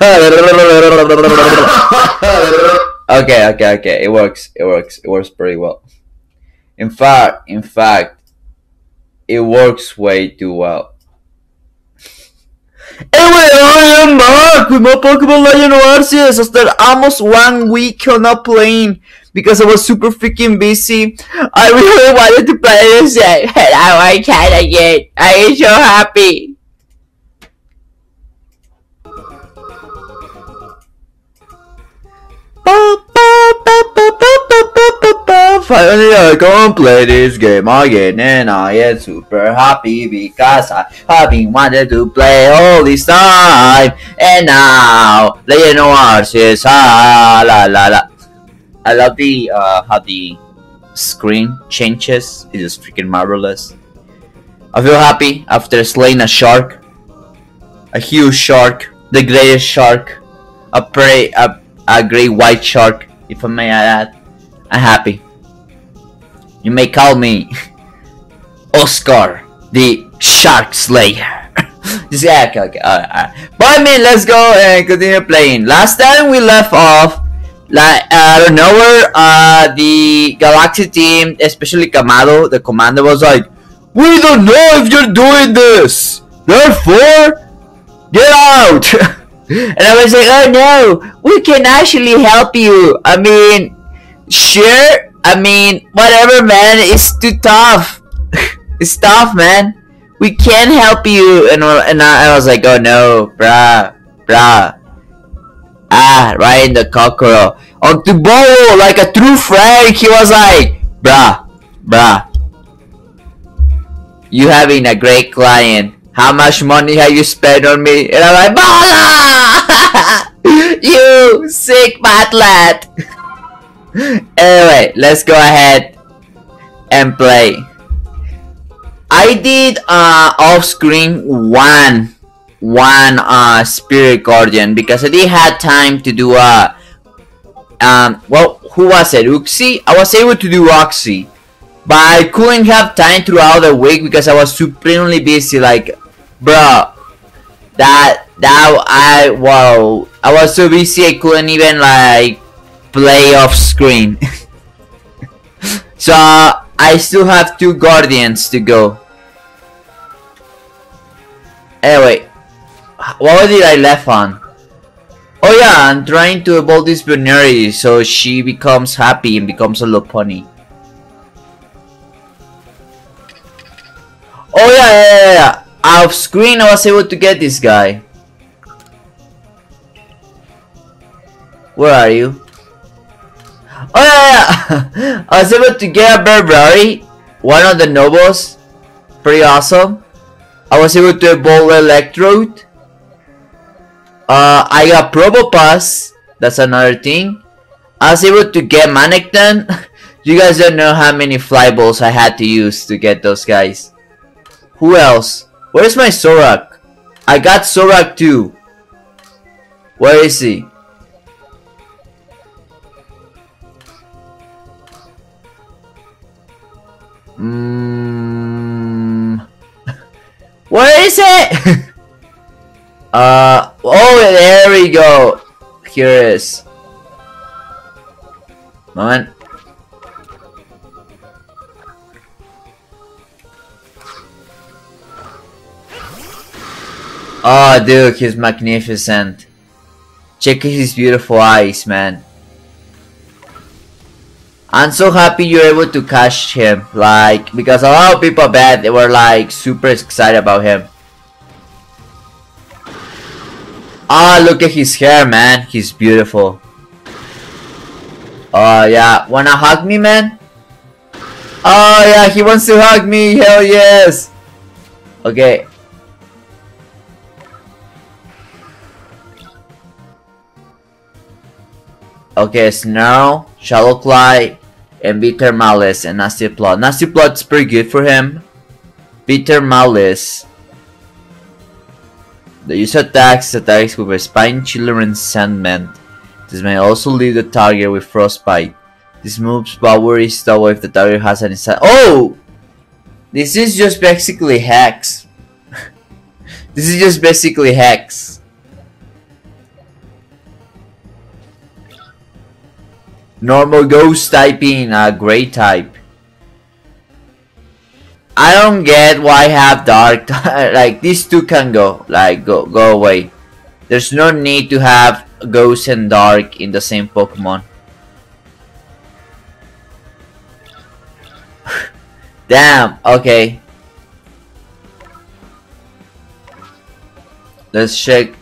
Okay, it works pretty well. In fact, it works way too well. Anyway, I am back with my Pokemon Legend of Arceus after almost 1 week of not playing because I was super freaking busy. I really wanted to play this game, and now I can again. I am so happy. Finally, I can play this game again, and I am super happy because I have been wanted to play all this time. And now, Legend of Arceus, la la la. I love the how the screen changes. It is freaking marvelous. I feel happy after slaying a shark, a huge shark, the greatest shark, a great white shark, if I may add. I'm happy. You may call me Oscar, the Shark Slayer. Yeah, okay, alright. But I mean, let's go and continue playing. Last time we left off, like I don't know where the Galaxy Team, especially Kamado, the commander, was like, "We don't know if you're doing this. Therefore, get out." And I was like, "Oh no, we can actually help you. I mean, sure." I mean, whatever, man. It's too tough. It's tough, man. We can't help you. And I was like, oh no, bruh. Ah, right in the cockroach. On to Volo, like a true friend, he was like, bruh. You having a great client. How much money have you spent on me? And I'm like, Volo! You sick bat lad. Anyway, let's go ahead and play. I did off screen one Spirit Guardian because I did have time to do well, who was it? Uxie? I was able to do Uxie, but I couldn't have time throughout the week because I was supremely busy. Like, bro, I was so busy I couldn't even like play off screen. So I still have 2 guardians to go. Anyway, what did I left on? Oh yeah, I'm trying to evolve this Buneary so she becomes happy and becomes a Lopunny. Oh yeah. Off screen I was able to get this guy. Where are you? Oh yeah. I was able to get a Burberry, one of the nobles, pretty awesome. I was able to evolve Electrode. I got Probopass, that's another thing. I was able to get Manecton. You guys don't know how many fly balls I had to use to get those guys. Who else? Where's my Sorak? I got Sorak too. Where is he? What is it? Oh, there we go. Here it is. Moment. Oh, dude, he's magnificent. Check his beautiful eyes, man. I'm so happy you're able to catch him, like, because a lot of people bet they were like super excited about him. Ah, oh, look at his hair, man. He's beautiful. Oh yeah, wanna hug me, man? Oh yeah, he wants to hug me. Hell yes. Okay. Okay, Sinnoh, Shallow Cly, and Bitter Malice, and Nasty Plot. Nasty Plot's pretty good for him. Bitter Malice. The use attacks with a Spine Chiller and Sandman. This may also leave the target with Frostbite. This move's power is double if the target has an inside. Oh! This is just basically Hex. Normal ghost typing, a gray type. I don't get why I have dark. Like these two can go, like go away. There's no need to have ghost and dark in the same Pokemon. Damn. Okay. Let's check.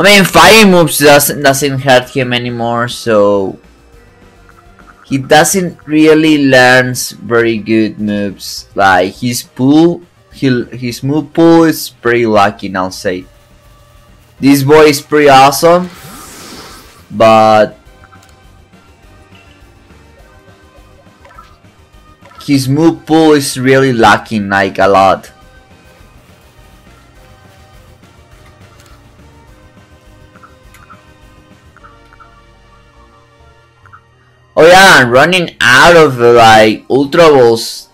I mean, fire moves doesn't hurt him anymore, so he doesn't really learns very good moves. Like his pool, his move pool is pretty lacking, I'll say. This boy is pretty awesome, but his move pool is really lacking, like a lot. Oh yeah, I'm running out of like Ultra Balls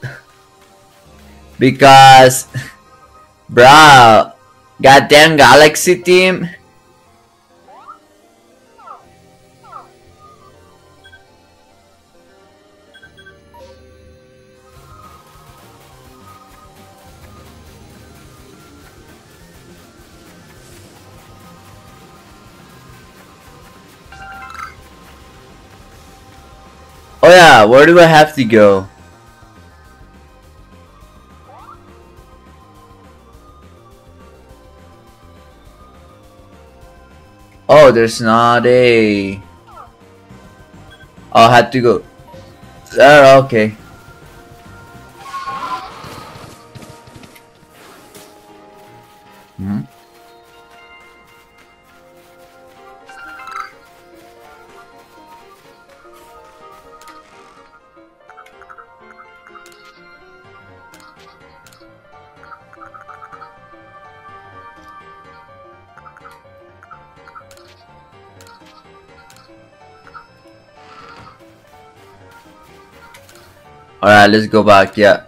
because bro, goddamn Galaxy Team. Oh yeah, where do I have to go? Oh, there's not a... I'll have to go there, okay. Mm-hmm. Alright, let's go back, yeah.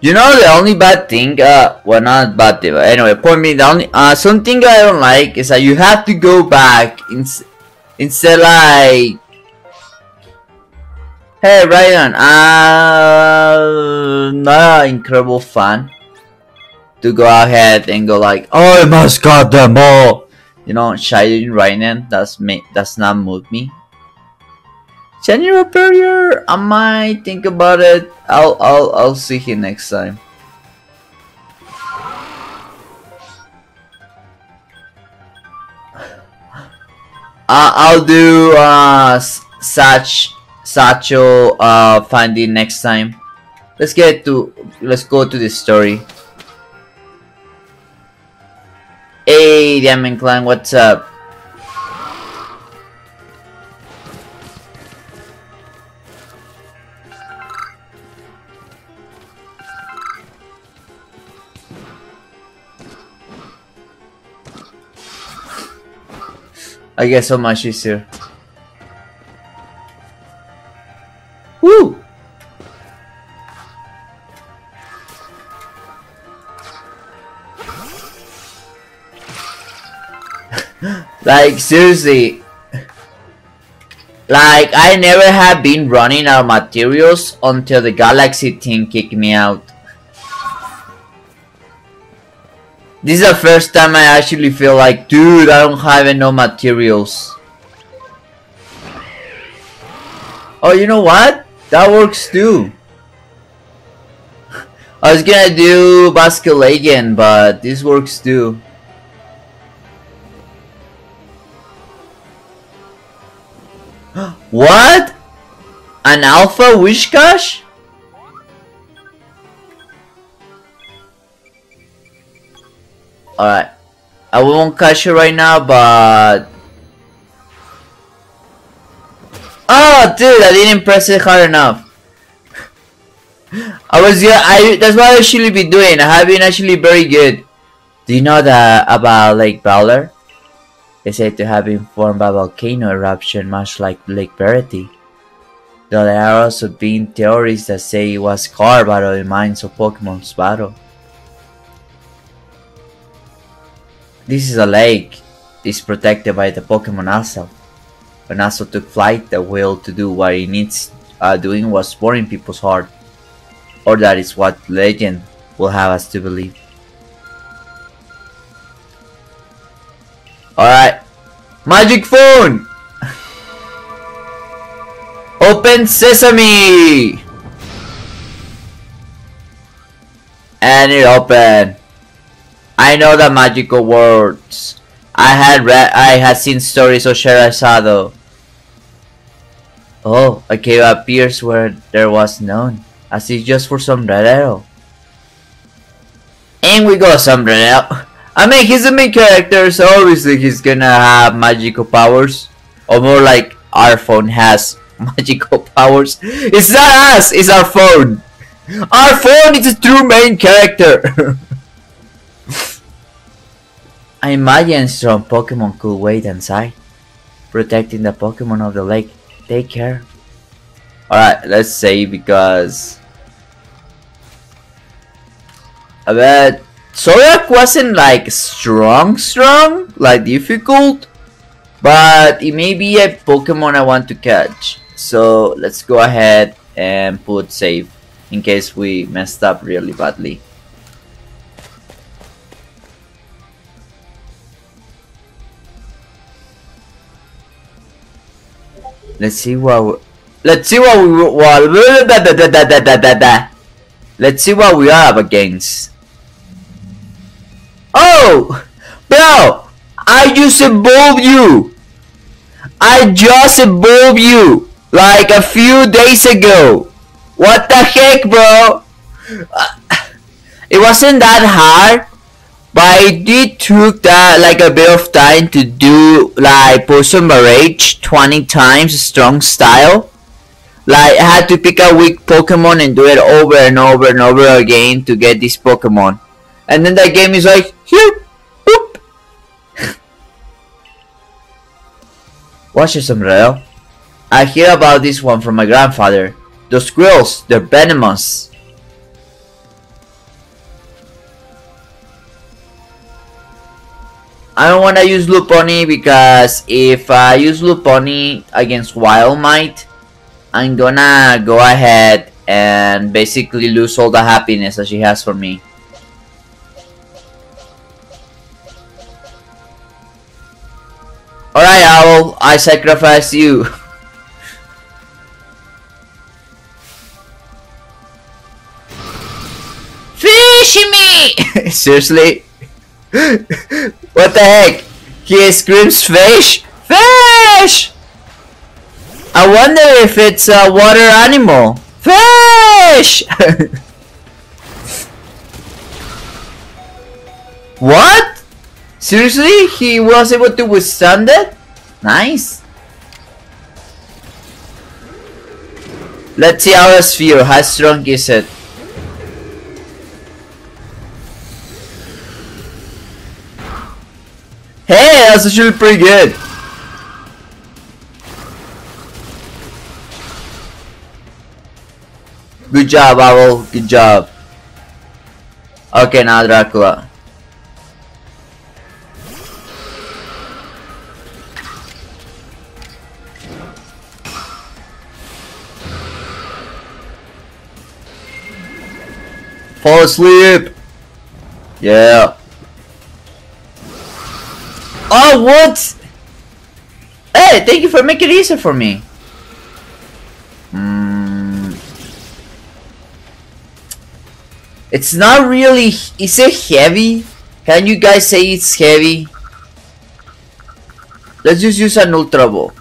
You know the only bad thing, well not bad thing, but anyway, point me down, something I don't like is that you have to go back instead like, hey Ryan, I'm not an incredible fan to go ahead and go like, oh, I must cut them all. You know, shining Ryan, that's not move me. Shiny Superior, I might think about it. I'll see him next time. I'll do Satchel finding next time. Let's go to the story. Hey Diamond Clan, what's up? I guess so much easier. Woo! Like seriously, like I never have been running out of materials until the Galaxy Team kicked me out. This is the first time I actually feel like, dude, I don't have any materials. Oh, you know what? That works too. I was gonna do Baskel again, but this works too. What? An Alpha Wishcash? Alright, I won't catch it right now, but... Oh, dude, I didn't press it hard enough. That's what I actually be doing. I have been actually very good. Do you know that about Lake Valor? It's said to have been formed by volcano eruption, much like Lake Verity. though there are also been theories that say it was carved out of the minds of Pokemon's battle. This is a lake. It's protected by the Pokemon Asa. When Asa took flight, the will to do what it needs doing was born in people's heart. Or that is what legend will have us to believe. Alright. Magic phone! Open sesame! And it opened. I know the magical words. I had seen stories of Sherazado. Oh, a cave appears where there was none, as if just for Sombrerero. And we go, Sombrerero. I mean, he's the main character, so obviously he's gonna have magical powers. Or more like our phone has magical powers. It's not us, it's our phone. Our phone is the true main character. I imagine strong Pokemon could wait inside, protecting the Pokemon of the lake. Take care. Alright, let's save because I bet Sorak wasn't like strong, like difficult, but it may be a Pokemon I want to catch. So let's go ahead and put save in case we messed up really badly. Let's see what we are up against. Oh, bro! I just evolved you. Like a few days ago. What the heck, bro? It wasn't that hard, but it did took that like a bit of time to do like poison barrage 20 times strong style. Like I had to pick a weak Pokemon and do it over and over and over again to get this Pokemon. And then the game is like here, boop. Watch your sombrero. I hear about this one from my grandfather. Those squirrels, they're venomous. I don't want to use Lopunny because if I use Lopunny against Wild Might, I'm gonna go ahead and basically lose all the happiness that she has for me. Alright, Owl, I sacrifice you. Fish me! Seriously? What the heck? He screams fish? Fish! I wonder if it's a water animal. Fish! What? Seriously? He was able to withstand it? Nice. Let's see Aura Sphere. How strong is it? Hey, that's actually pretty good. Good job, Owl. Good job. Okay, now Dracula. Fall asleep. Yeah. Oh, what? Hey, thank you for making it easier for me. It's not really... Is it heavy? Can you guys say it's heavy? Let's just use an Ultra Ball.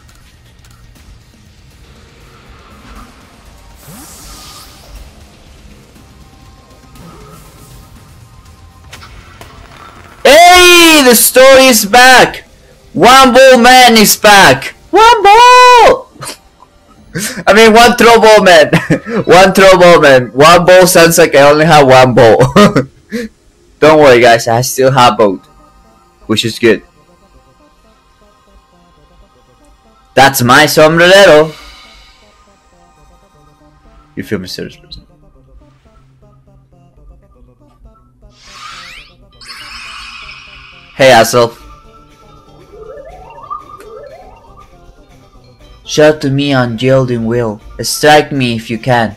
The story is back. One Ball Man is back. One ball. I mean, one throw ball man. One throw ball man. One ball sounds like I only have one ball. Don't worry, guys. I still have both, which is good. That's my sombrero. You feel mysterious person. Hey, asshole. Shout to me on yielding will. Strike me if you can.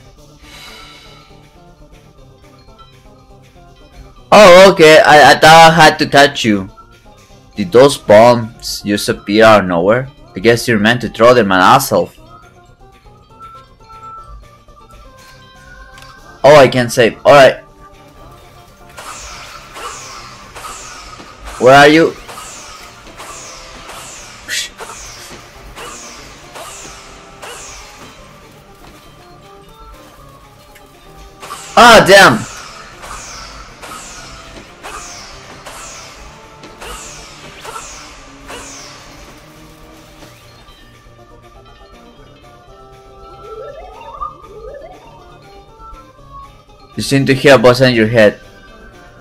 Oh, okay. I thought I had to catch you. Did those bombs just appear out of nowhere? I guess you're meant to throw them at asshole. Oh, I can save. Alright. Where are you? Ah, damn! You seem to hear a buzz in your head.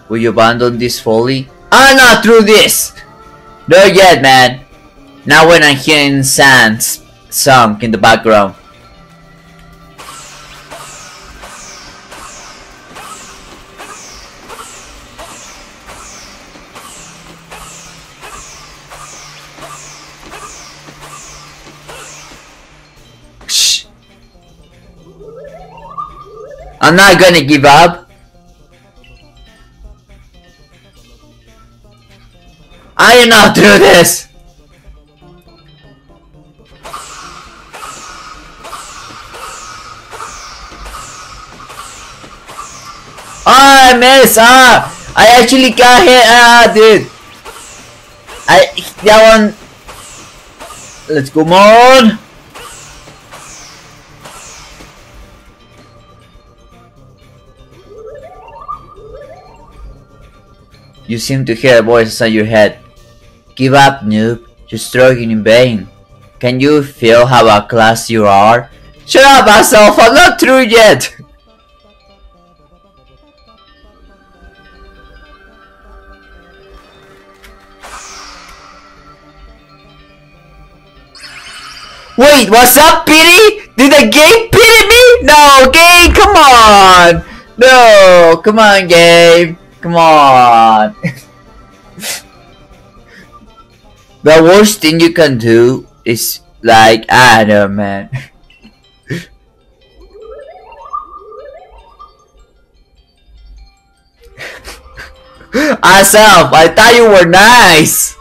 Will you abandon this folly? I'm not through this! Not yet, man. Now when I'm hearing sands sunk in the background. Shh. I'm not gonna give up. I am not through this! Oh, I missed! Ah! I actually got hit! Ah, dude! That one... Let's go on! You seem to hear a voice inside your head. Give up, noob. You're struggling in vain. Can you feel how outclassed you are? Shut up, asshole! I'm not through yet! Wait, what's up, pity? Did the game pity me? No, game, come on! No, come on, game. Come on! The worst thing you can do is like, I don't know, man. Asaf, I thought you were nice!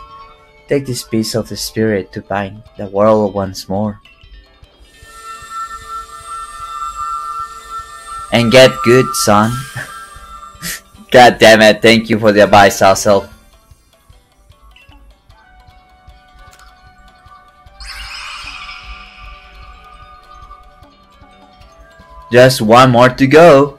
Take this piece of the spirit to bind the world once more. And get good, son. God damn it, thank you for the advice, asshole. Just one more to go.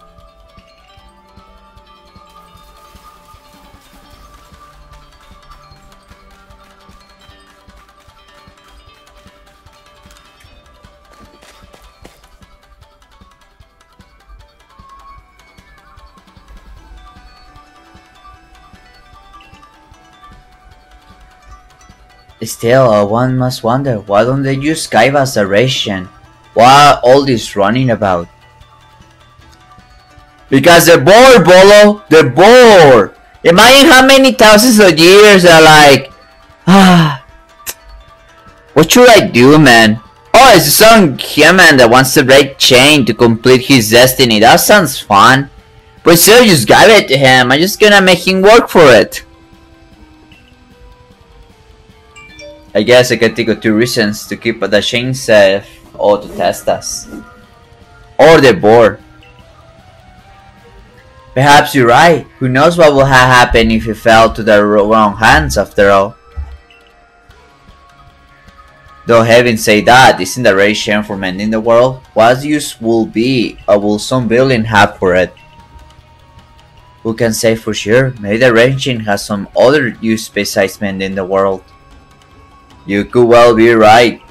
Still, one must wonder, why don't they use Skype as a ration? Why are all this running about? Because they're bored, Volo! They're bored! Imagine how many thousands of years are like... Ah... What should I do, man? Oh, it's some human that wants to break chain to complete his destiny. That sounds fun. But still, just give it to him. I'm just gonna make him work for it. I guess I can think of two reasons to keep the chain safe or to test us. Or they're bored. Perhaps you're right. Who knows what will have happened if you fell to the wrong hands after all. Though having said that, isn't the Raid Chain for mending the world? What use will be or will some villain have for it? Who can say for sure? Maybe the Raid Chain has some other use besides mending the world. You could well be right.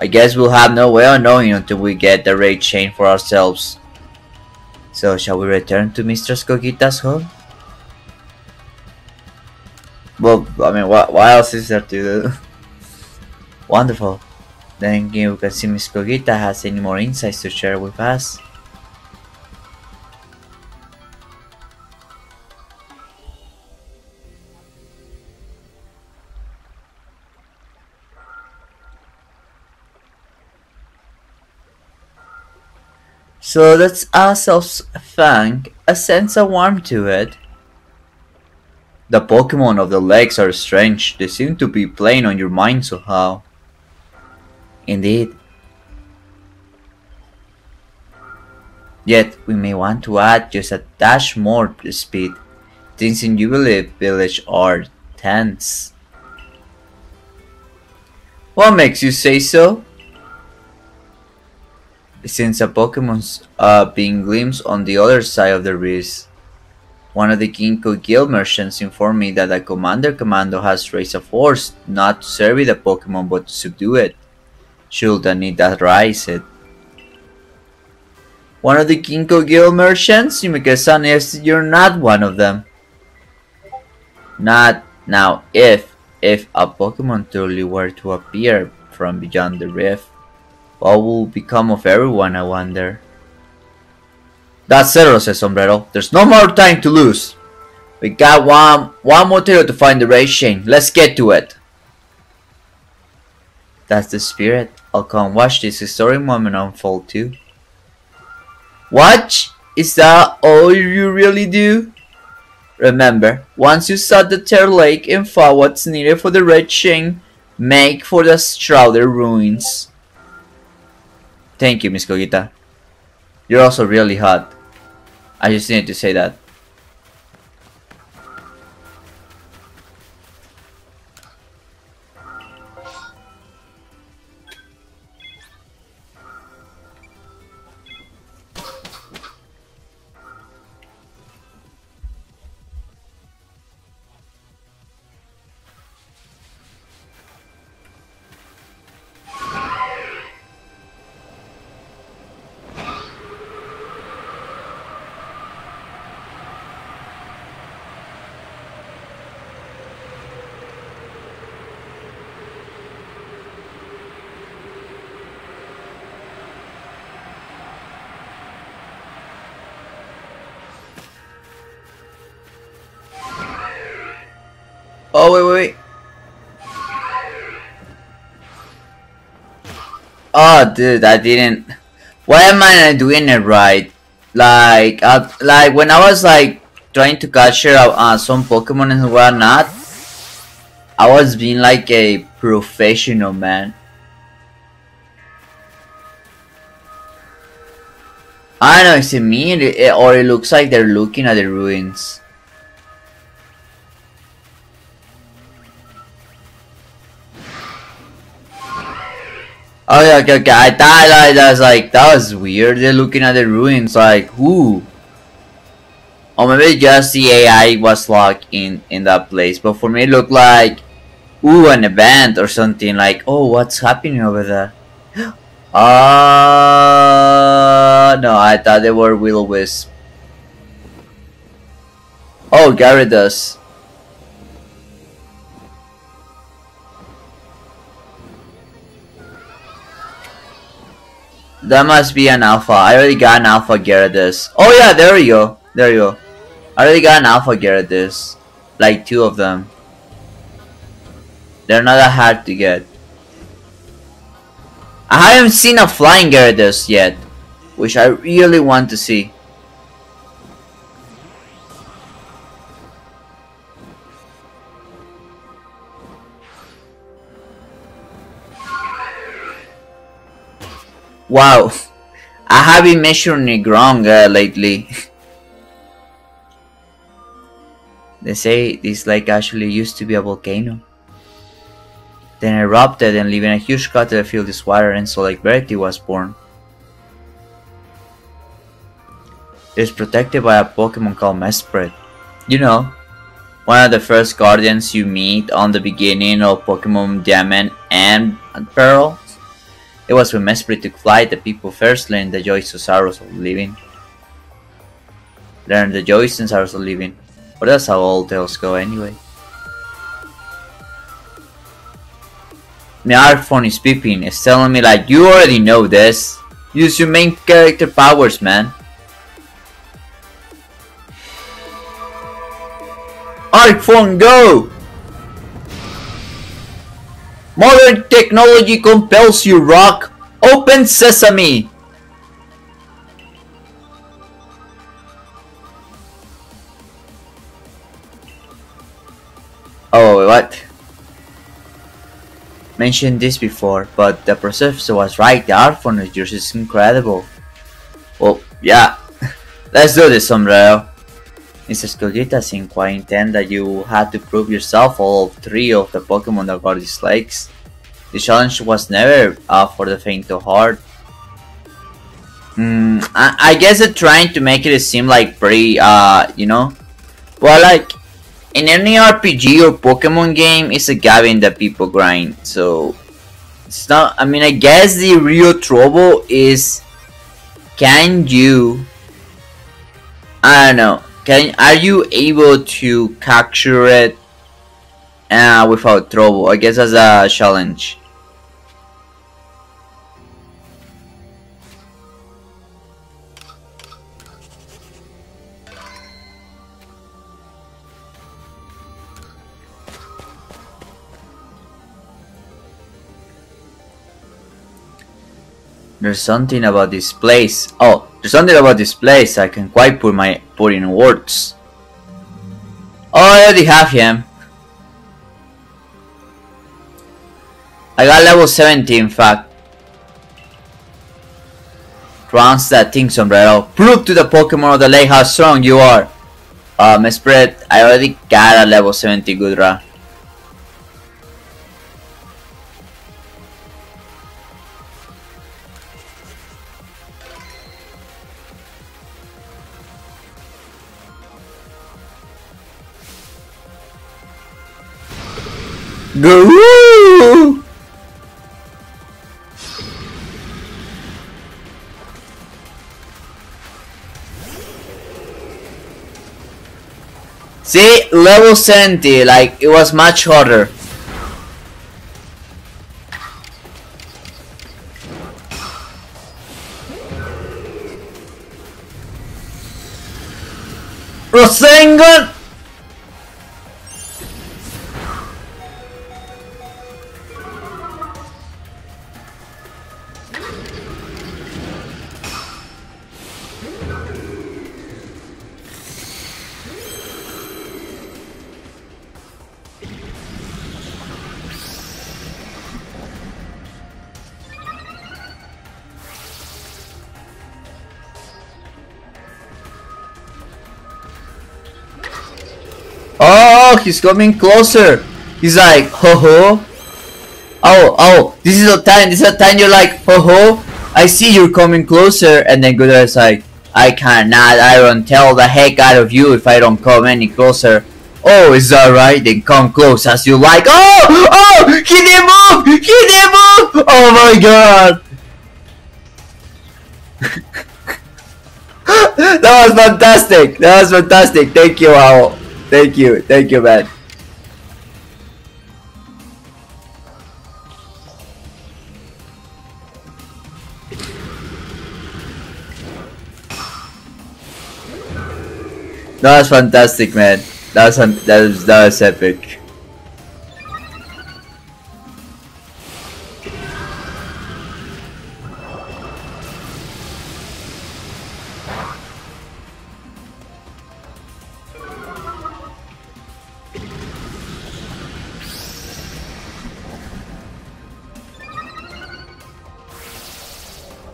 I guess we'll have no way of knowing until we get the Raid Chain for ourselves. So, shall we return to Mistress Cogita's home? Well, I mean, what else is there to do? Wonderful. Then again, we can see Miss Cogita has any more insights to share with us. So let's ourselves Fang, a sense of warmth to it. The Pokemon of the legs are strange, they seem to be playing on your mind somehow. Indeed. Yet, we may want to add just a dash more to speed. Things in Jubilife Village are tense. What makes you say so? Since a Pokemon's being glimpsed on the other side of the rift. One of the Ginkgo Guild merchants informed me that a Commander Kamado has raised a force not to survey the Pokemon but to subdue it, should the need arise it. One of the Ginkgo Guild merchants? Yumika-san, yes, you're not one of them. Not now. If a Pokemon truly were to appear from beyond the rift, what will become of everyone, I wonder? That's zero, says Sombrero. There's no more time to lose. We got one more trail to find the Raid Chain. Let's get to it. That's the spirit. I'll come watch this historic moment unfold too. Watch? Is that all you really do? Remember, once you sought the Tear Lake and found what's needed for the Raid Chain, make for the Shrouded Ruins. Thank you, Miss Cogita. You're also really hot. I just needed to say that. Oh, wait. Oh, dude, I didn't. Why am I not doing it right? Like when I was like trying to capture some Pokemon and whatnot, I was being like a professional, man. I don't know, is it me or it looks like they're looking at the ruins? Oh yeah, okay. I thought that was like, that was weird. They're looking at the ruins like, who? Or maybe just the AI was locked in that place. But for me, it looked like, ooh, an event or something. Like, oh, what's happening over there? No, I thought they were Will-O-Wisp. Oh, Gyarados. That must be an alpha. I already got an alpha Gyarados. Oh yeah, there you go. There you go. I already got an alpha Gyarados. Like two of them. They're not that hard to get. I haven't seen a flying Gyarados yet, which I really want to see. Wow, I have been measuring it wrong lately. They say this lake actually used to be a volcano. Then it erupted and leaving a huge crater filled with water, and so Lake Verity was born. It is protected by a Pokemon called Mesprit. You know, one of the first guardians you meet on the beginning of Pokemon Diamond and Pearl. It was when Mesprit took flight that people first learned the joys and sorrows of living. But that's how all tales go anyway. My Arc Phone is beeping. It's telling me like, you already know this. Use your main character powers, man. Arc Phone, go! Modern technology compels you, Rock. Open sesame. what? Mentioned this before, but the processor was right. The art phone is just incredible. Well, yeah. Let's do this, Sombrero. Mr. Cogita seemed quite intent that you had to prove yourself all three of the Pokemon that guard these lakes. The challenge was never for the faint of heart. I guess they're trying to make it seem like pretty, you know? Well, like, in any RPG or Pokemon game, it's a gathering that people grind, so... It's not, I mean, I guess the real trouble is... Can you... I don't know, are you able to capture it without trouble? I guess that's a challenge. There's something about this place. Oh, there's something about this place. I can quite put in words. Oh, I already have him. I got level 70, in fact. Trounce that thing, Sombrero. Prove to the Pokemon of the lake how strong you are. Mesprit, I already got a level 70 Gudra. Guru! See, level 70, like it was much harder. Rasengan! He's coming closer. He's like, ho ho. Oh, oh, this is a time. This is a time you're like, ho ho. I see you're coming closer. And then Gudra is like, I cannot. I don't tell the heck out of you if I don't come any closer. Oh, is that right? Then come close as you like. Oh, oh, he didn't move. He didn't move. Oh my god. That was fantastic. That was fantastic. Thank you, Owl. Thank you, man. That was fantastic, man. That was epic.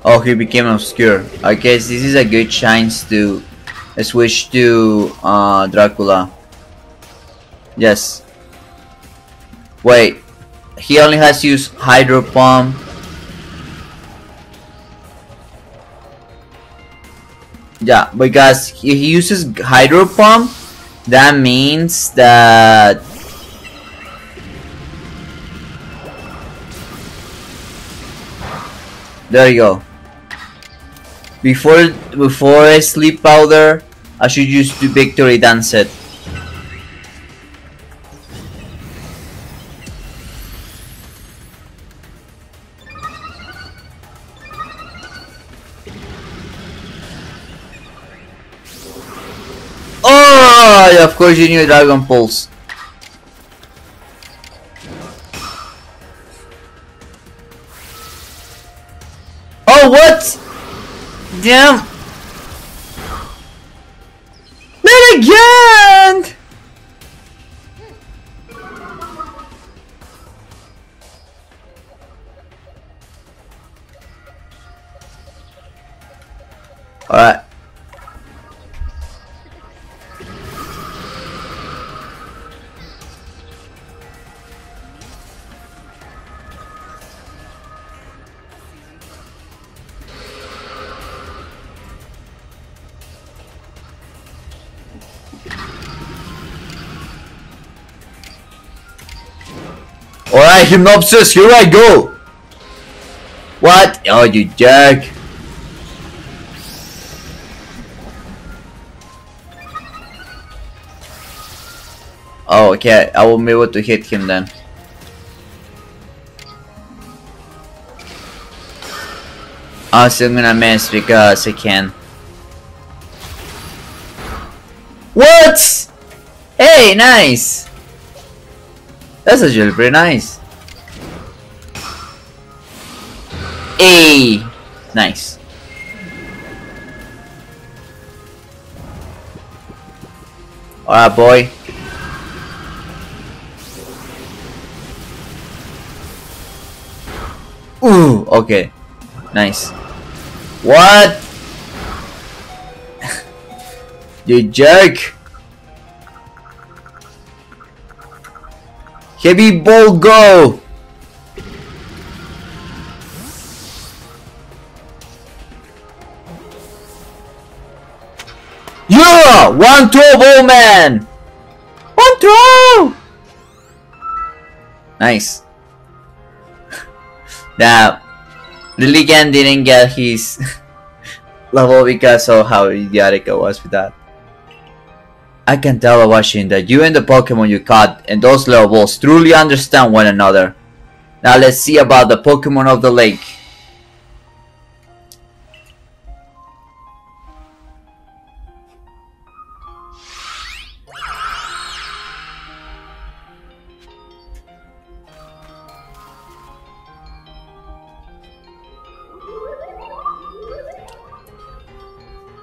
Oh, he became obscure. I guess this is a good chance to switch to Dracula. Yes. Wait, he only has used Hydro Pump. Yeah, because he uses Hydro Pump, that means that. There you go. Before I sleep powder, I should use the victory dance it. Oh, of course you knew Dragon Pulse. Oh, what? Damn! Not again! Alright. Alright, Hypnosis, here I go! What? Oh, you jack. Oh, okay, I won't be able to hit him then. I'm still gonna miss because I can. What? Hey, nice! That's actually pretty nice. Hey! Nice. Alright, boy. Ooh, okay. Nice. What? You jerk! Heavy ball go! Yeah! 1-2 ball man! 1-2! Nice. Now, Lilligan didn't get his level because of how idiotic I was with that. I can tell by watching that you and the Pokemon you caught and those little balls truly understand one another. Now let's see about the Pokemon of the lake.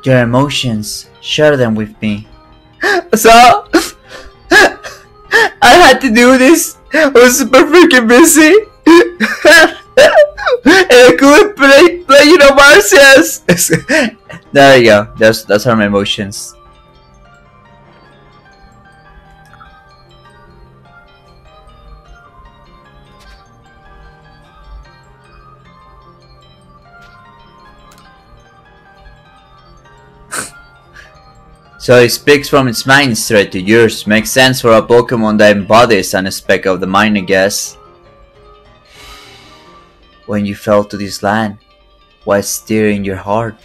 Your emotions, share them with me. So, I had to do this. I was super freaking busy, and I couldn't play you know, Marcias. There you go. That's how my emotions. So it speaks from its mind straight to yours. Makes sense for a Pokemon that embodies an aspect of the mind, I guess. When you fell to this land, what's stirring your heart?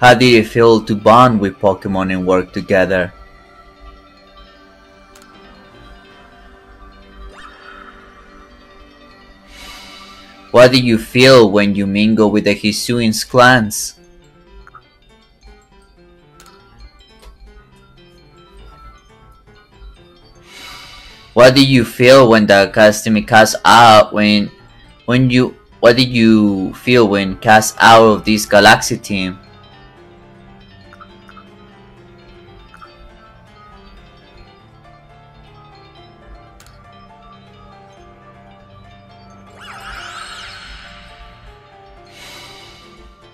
How do you feel to bond with Pokemon and work together? What do you feel when you mingle with the Hisui's clans? What do you feel when the Akatsuki cast out what did you feel when cast out of this Galaxy Team?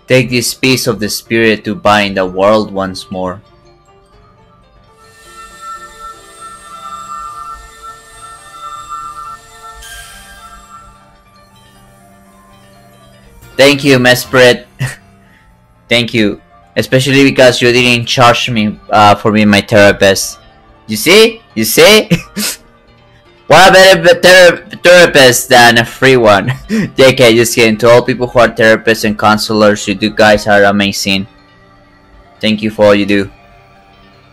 Take this piece of the spirit to bind the world once more. Thank you, Mesprit. Thank you. Especially because you didn't charge me for being my therapist. You see? You see? What a better therapist than a free one. JK, just kidding. To all people who are therapists and counselors, you guys are amazing. Thank you for all you do.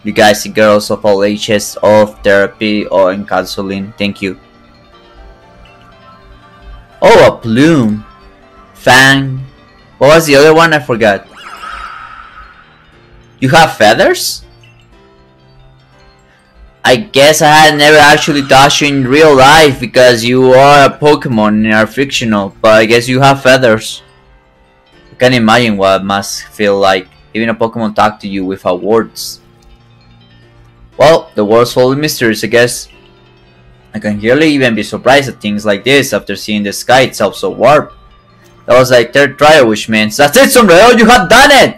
You guys and girls of all ages, of therapy or in counseling. Thank you. Oh, a plume. Fang. What was the other one? I forgot. You have feathers? I guess I had never actually touched you in real life because you are a Pokemon and are fictional, but I guess you have feathers. I can't imagine what it must feel like. Even a Pokemon talk to you without words. Well, the world's full of mysteries, I guess. I can hardly even be surprised at things like this after seeing the sky itself so warped. That was like third trial, which means that's it, Sombrero, you have done it!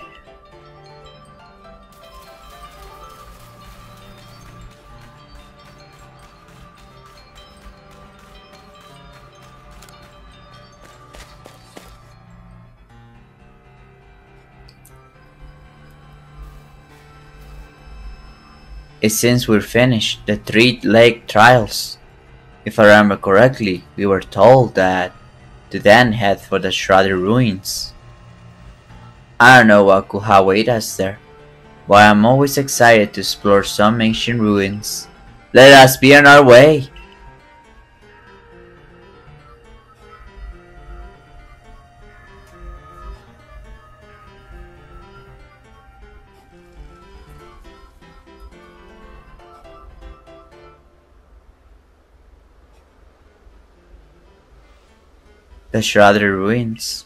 It seems we're finished the three lake trials. If I remember correctly, we were told that to then head for the Shrouded Ruins. I don't know what could await us there, but I'm always excited to explore some ancient ruins. Let us be on our way. The Shrouded Ruins.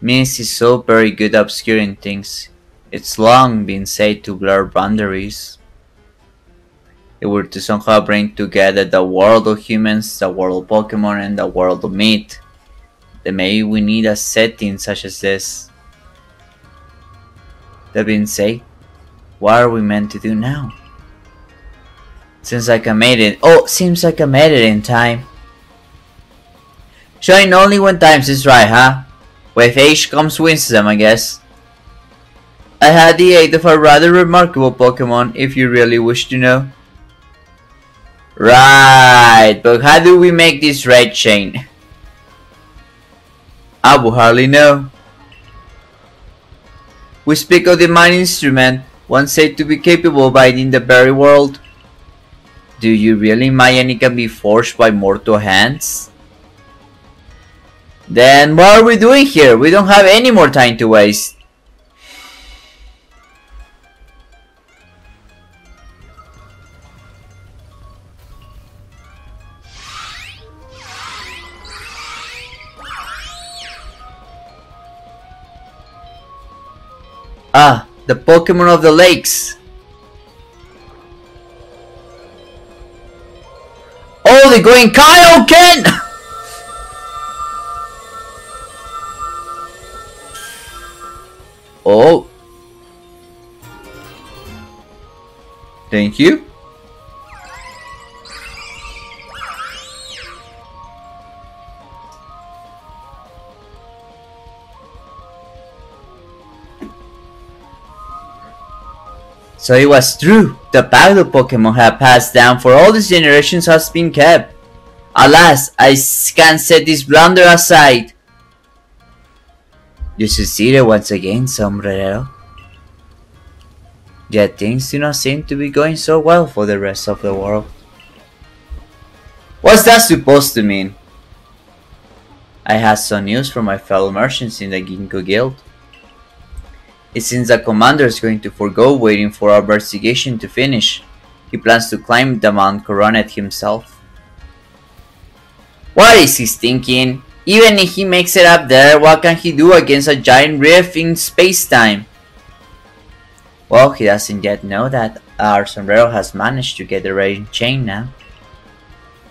Mist is so very good at obscuring things. It's long been said to blur boundaries. It were to somehow bring together the world of humans, the world of Pokemon, and the world of myth. Then maybe we need a setting such as this. That being said, what are we meant to do now? Seems like I made it in time. Showing only when times is right, huh? With age comes wisdom, I guess. I had the aid of a rather remarkable Pokemon, if you really wish to know. Right, but how do we make this raid chain? I would hardly know. We speak of the mind instrument, one said to be capable of binding the very world. Do you really imagine it can be forged by mortal hands? Then what are we doing here? We don't have any more time to waste. Ah, the Pokemon of the lakes. Oh, they're going Kaioken! Oh, thank you. So it was true. The battle Pokemon have passed down for all these generations has been kept. Alas, I can't set this blunder aside. You succeeded once again, Sombrero. Yet things do not seem to be going so well for the rest of the world. What's that supposed to mean? I have some news from my fellow merchants in the Ginkgo Guild. It seems the commander is going to forego waiting for our investigation to finish. He plans to climb the Mount Coronet himself. What is he thinking? Even if he makes it up there, what can he do against a giant rift in space-time? Well, he doesn't yet know that our Sombrero has managed to get the Raid Chain now.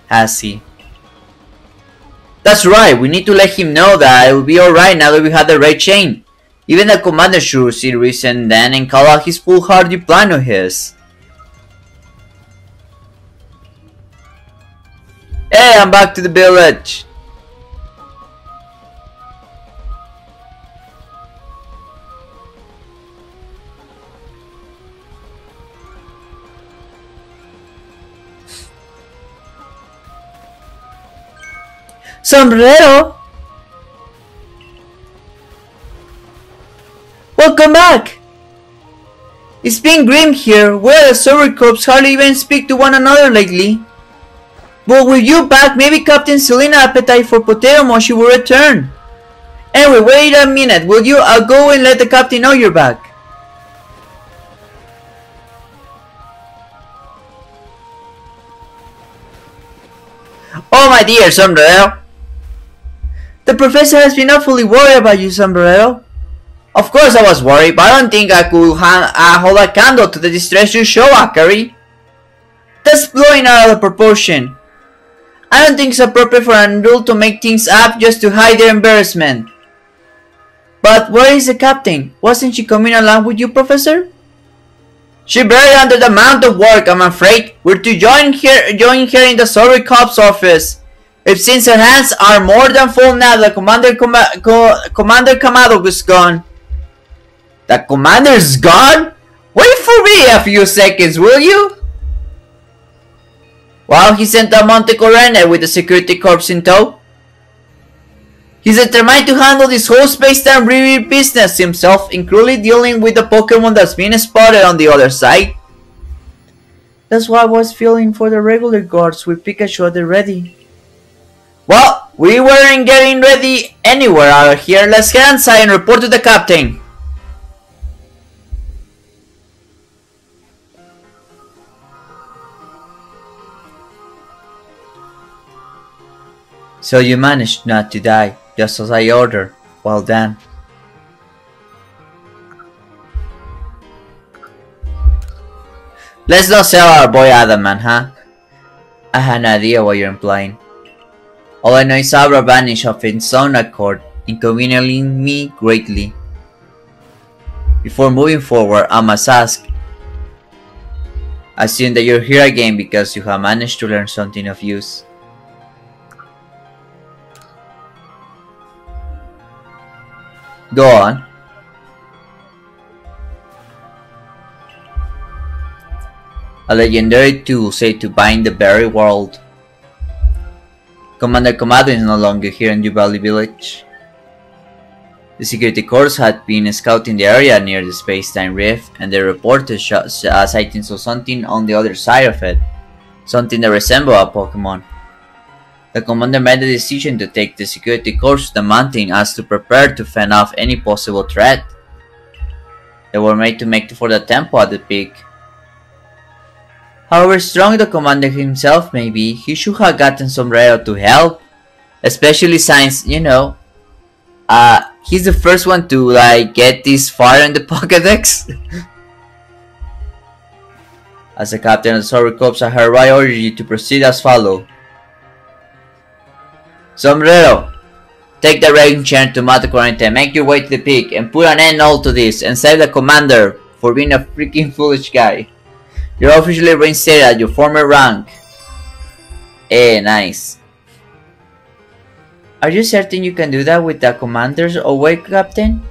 Has he? That's right, we need to let him know that it will be alright now that we have the Raid Chain. Even the commander should see reason then and call out his foolhardy plan of his. Hey, I'm back to the village! Sombrero! Welcome back! It's been grim here, where the server corps hardly even speak to one another lately. But with you back, maybe Captain Selena's appetite for potato mush will return. Anyway, wait a minute, will you? I'll go and let the captain know you're back. Oh my dear Sombrero! The professor has been awfully worried about you, Sombrero. Of course I was worried, but I don't think I could hold a candle to the distress you show, Akari. That's blowing out of proportion. I don't think it's appropriate for an adult to make things up just to hide their embarrassment. But where is the captain? Wasn't she coming along with you, Professor? She buried under the mound of work, I'm afraid. We're to join her in the Sorak Cop's office. If since her hands are more than full now that Commander Kamado is gone. The commander's gone? Wait for me a few seconds, will you? Well, he sent out Mount Coronet with the security corps in tow. He's determined to handle this whole space-time reveal business himself, including dealing with the Pokemon that's been spotted on the other side. That's why I was feeling for the regular guards with Pikachu at the ready. Well, we weren't getting ready anywhere out of here. Let's get inside and report to the captain. So you managed not to die, just as I ordered. Well done. Let's not sell our boy Adamant, huh? I had no idea what you're implying. All I know is Abra vanished of its own accord, inconveniencing me greatly. Before moving forward, I must ask. I assume that you're here again because you have managed to learn something of use. Go on. A legendary tool said to bind the very world. Commander Kamado is no longer here in Jubilife Village. The security corps had been scouting the area near the space-time rift, and they reported sightings of something on the other side of it, something that resembled a Pokemon. The commander made the decision to take the security corps to the mountain as to prepare to fend off any possible threat. They were made to make for the temple at the peak. However strong the commander himself may be, he should have gotten Sombrero to help. Especially since, you know, he's the first one to like get this far in the Pokédex. As the captain of the Sorak Corps, I hereby order you to proceed as follows. Sombrero, take the raid chain to Mount Coronet and make your way to the peak and put an end all to this and save the commander for being a freaking foolish guy. You're officially reinstated at your former rank. Nice. Are you certain you can do that with the commander's away, Captain?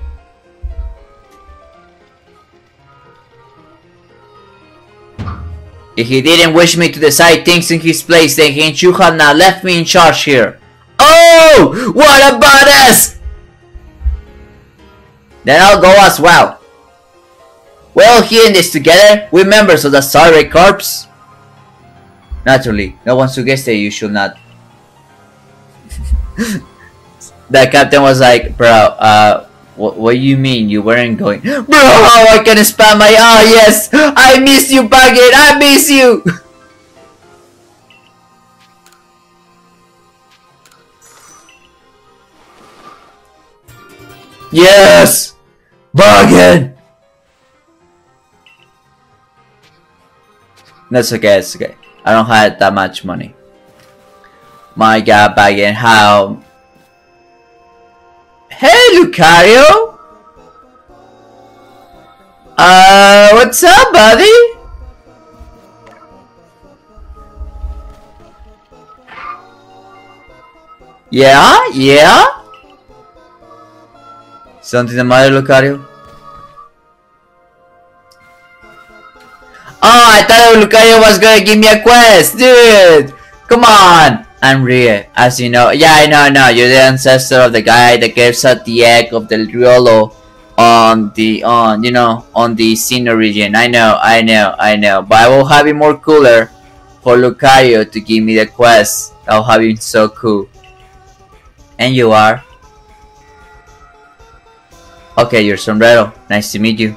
If he didn't wish me to decide things in his place, then he should have not left me in charge here. Oh, what a badass! Then I'll go as well. We're all here in this together. We're members of the Sorak Corps. Naturally, no one suggested you should not. The captain was like, bro, what do you mean you weren't going? Bro, I can spam my. Oh, yes! I miss you, Bucket! I miss you! Yes! Bargain! That's okay, it's okay. I don't have that much money. My god, bargain, how? Hey, Lucario! What's up, buddy? Yeah? Yeah? Something the matter, Lucario? Oh, I thought Lucario was gonna give me a quest, dude! Come on! I'm Rie, as you know. Yeah, I know. You're the ancestor of the guy that gives out the egg of the Riolo on the, you know, on the Sinnoh region. I know. But I will have it more cooler for Lucario to give me the quest. I'll have it so cool. And you are. Okay, you're Sombrero. Nice to meet you.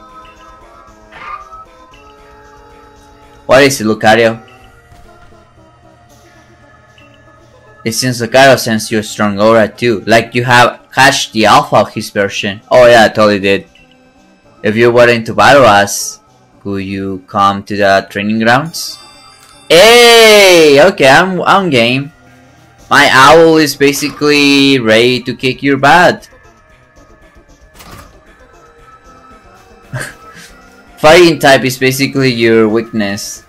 What is it, Lucario? It seems Lucario sends you a strong aura too, like you have hatched the alpha of his version. Oh yeah, I totally did. If you're willing to battle us, could you come to the training grounds? Hey, okay, I'm game. My owl is basically ready to kick your butt. Fighting type is basically your weakness.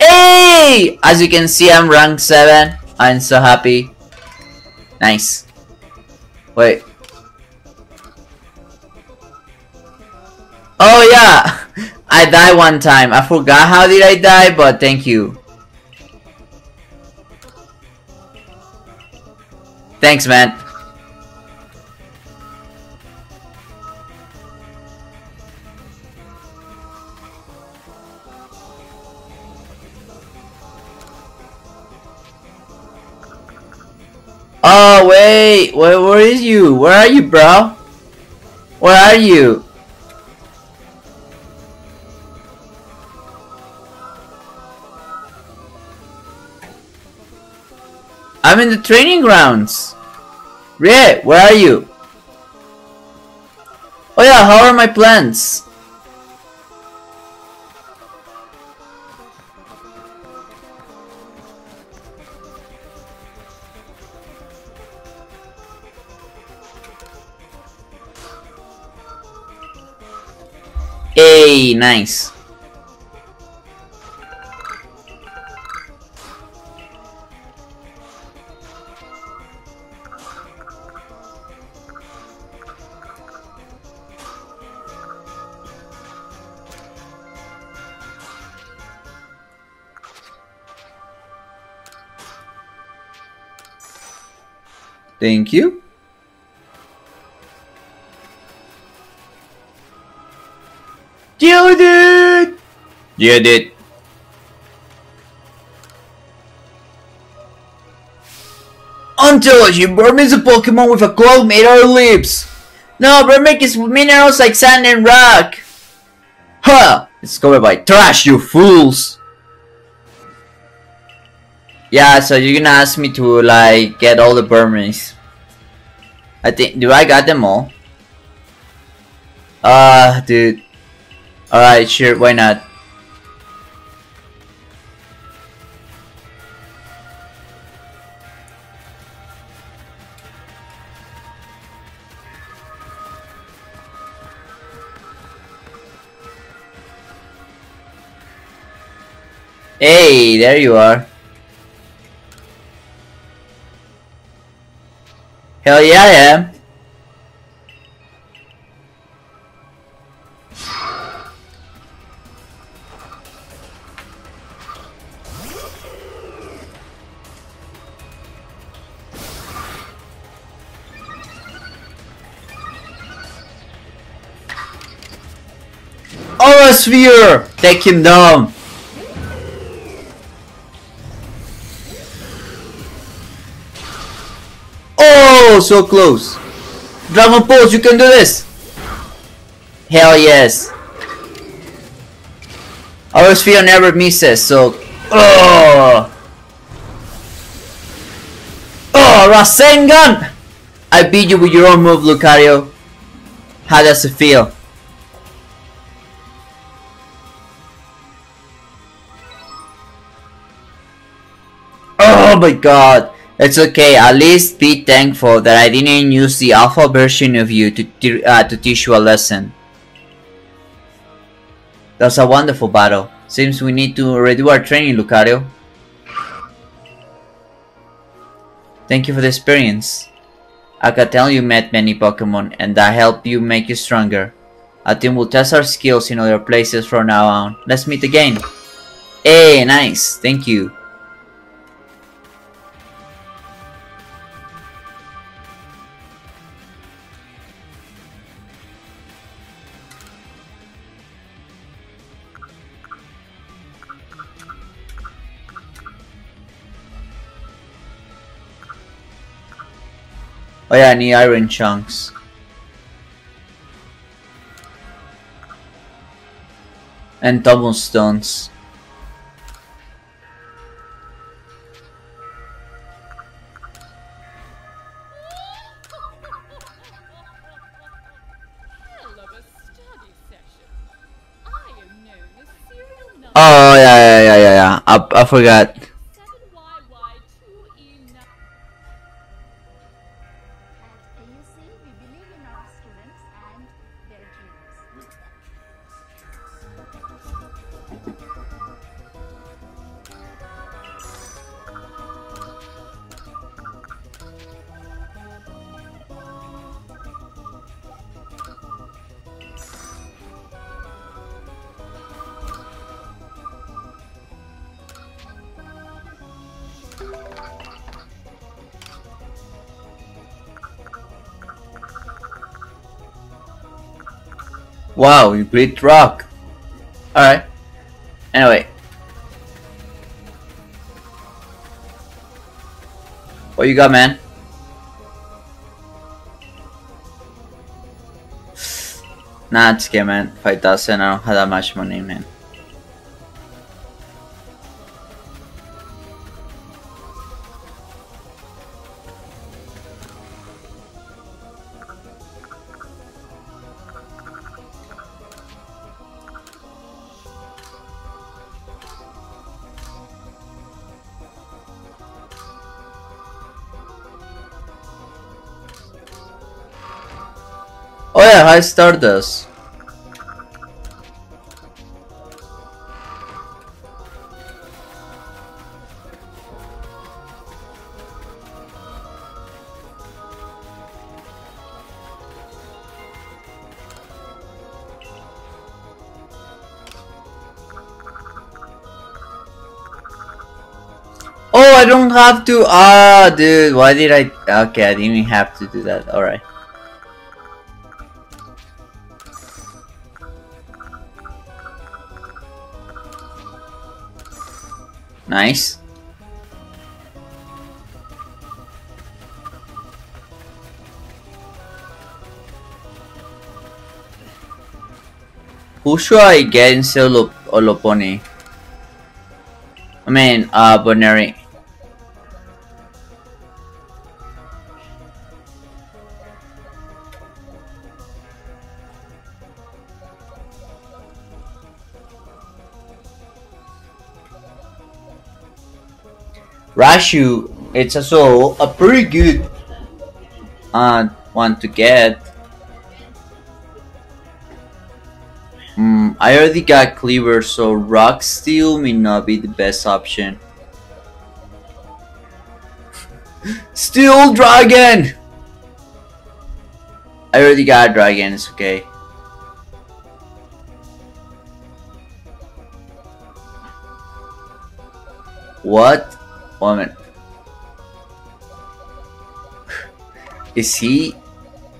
Hey! As you can see, I'm rank 7. I'm so happy. Nice. Wait. Oh yeah! I died one time. I forgot how did I die, but thank you. Thanks, man. Oh wait, where is you? Where are you, bro? Where are you? I'm in the training grounds. Rie, where are you? Oh yeah, how are my plants? Hey, nice. Thank you. You did! You did. Until you burn me the Pokemon with a claw made out of leaves. No, Burmic is minerals like sand and rock. Huh! It's covered by trash, you fools! Yeah, so you're gonna ask me to, like, get all the Burmies. I think, do I got them all? Dude. Alright, sure, why not? Hey, there you are. Hell yeah, I am. Aura Sphere! Take him down! Oh, so close! Dragon Pulse, you can do this! Hell yes! Aura Sphere never misses, so... Oh! Oh, Rasengan! I beat you with your own move, Lucario. How does it feel? Oh my god, it's okay, at least be thankful that I didn't use the alpha version of you to teach you a lesson. That was a wonderful battle. Seems we need to redo our training, Lucario. Thank you for the experience. I can tell you met many Pokemon and that helped you make you stronger. Our team will test our skills in other places from now on. Let's meet again. Hey, nice, thank you. Oh yeah, I need iron chunks. And tombstones. Oh. I forgot. Wow, you beat rock. Alright. Anyway. What you got, man? Nah, it's okay, man. 5,000, I don't have that much money, man. I start this. Oh, I don't have to. Ah, dude, why did I? Okay, I didn't even have to do that. All right. Nice. Who should I get instead of Lopunny? I mean, Buneary. Rashu, it's also a pretty good one to get. I already got Kleavor, so Rock Steel may not be the best option. Steel Dragon! I already got Dragon, it's okay. What? Woman. Is he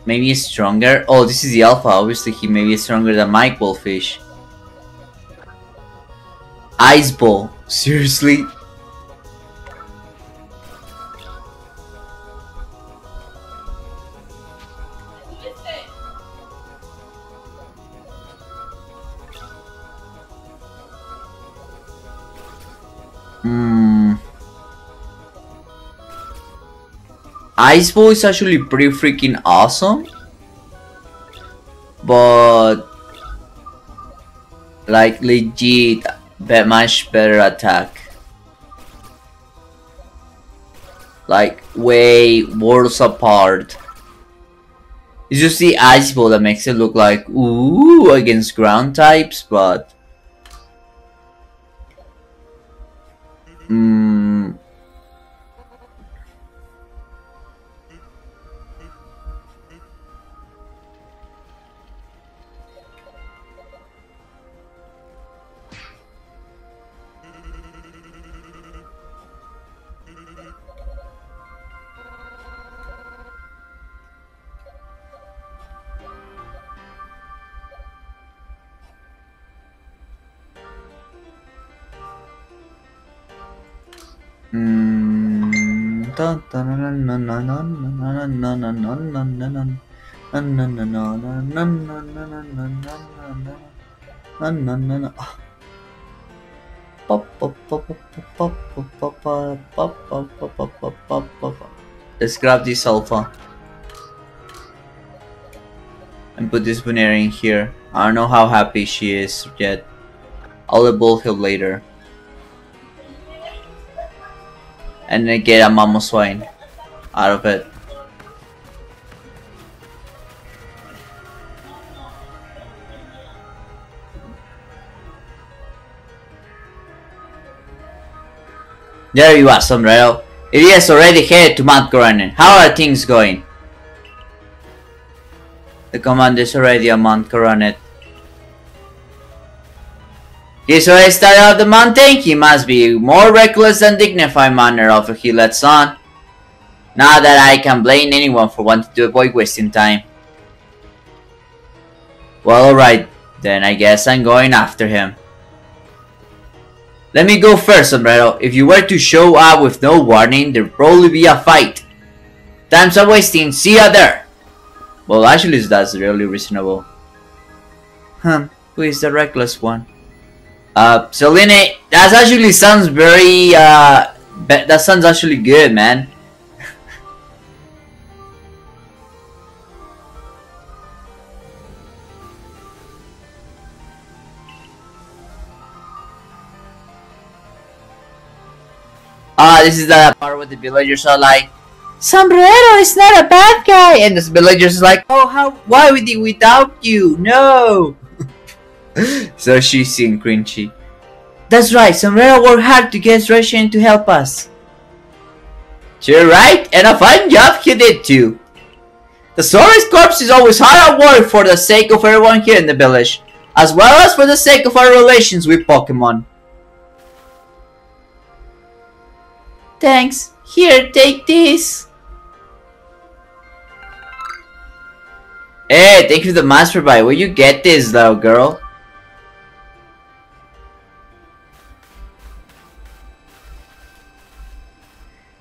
maybe stronger? Oh, this is the alpha. Obviously, he may be stronger than Mike Bullfish. Ice Ball. Seriously? Ice Ball is actually pretty freaking awesome, but like legit much better attack, like way worlds apart. It's just the Ice Ball that makes it look like ooh against ground types, but let's grab this alpha and put this Buneary in here. I don't know how happy she is yet. I'll let Bull help later. and then get a Mamoswine out of it. There you are, Sombrero. It is already headed to Mount Coronet. How are things going? The commander is already on Mount Coronet. He's already started up the mountain. He must be more reckless and dignified manner of he lets on. Not that I can blame anyone for wanting to avoid wasting time. Well, alright, then I guess I'm going after him. Let me go first, Sombrero. If you were to show up with no warning, there'd probably be a fight. Time's a wasting, see ya there! Well, actually, that's really reasonable. Who is the reckless one? Selene, that actually sounds very, that sounds actually good, man. This is the part where the villagers are like, Sombrero is not a bad guy, and the villagers are like, oh, how? Why we did without you? No. So she seemed cringy. That's right. Sombrero worked hard to get Raid Chain to help us. You're right, and a fine job he did too. The Sorak Corps is always hard at work for the sake of everyone here in the village, as well as for the sake of our relations with Pokemon. Thanks. Here, take this. Hey, thank you for the master bite. Where you get this, though, girl?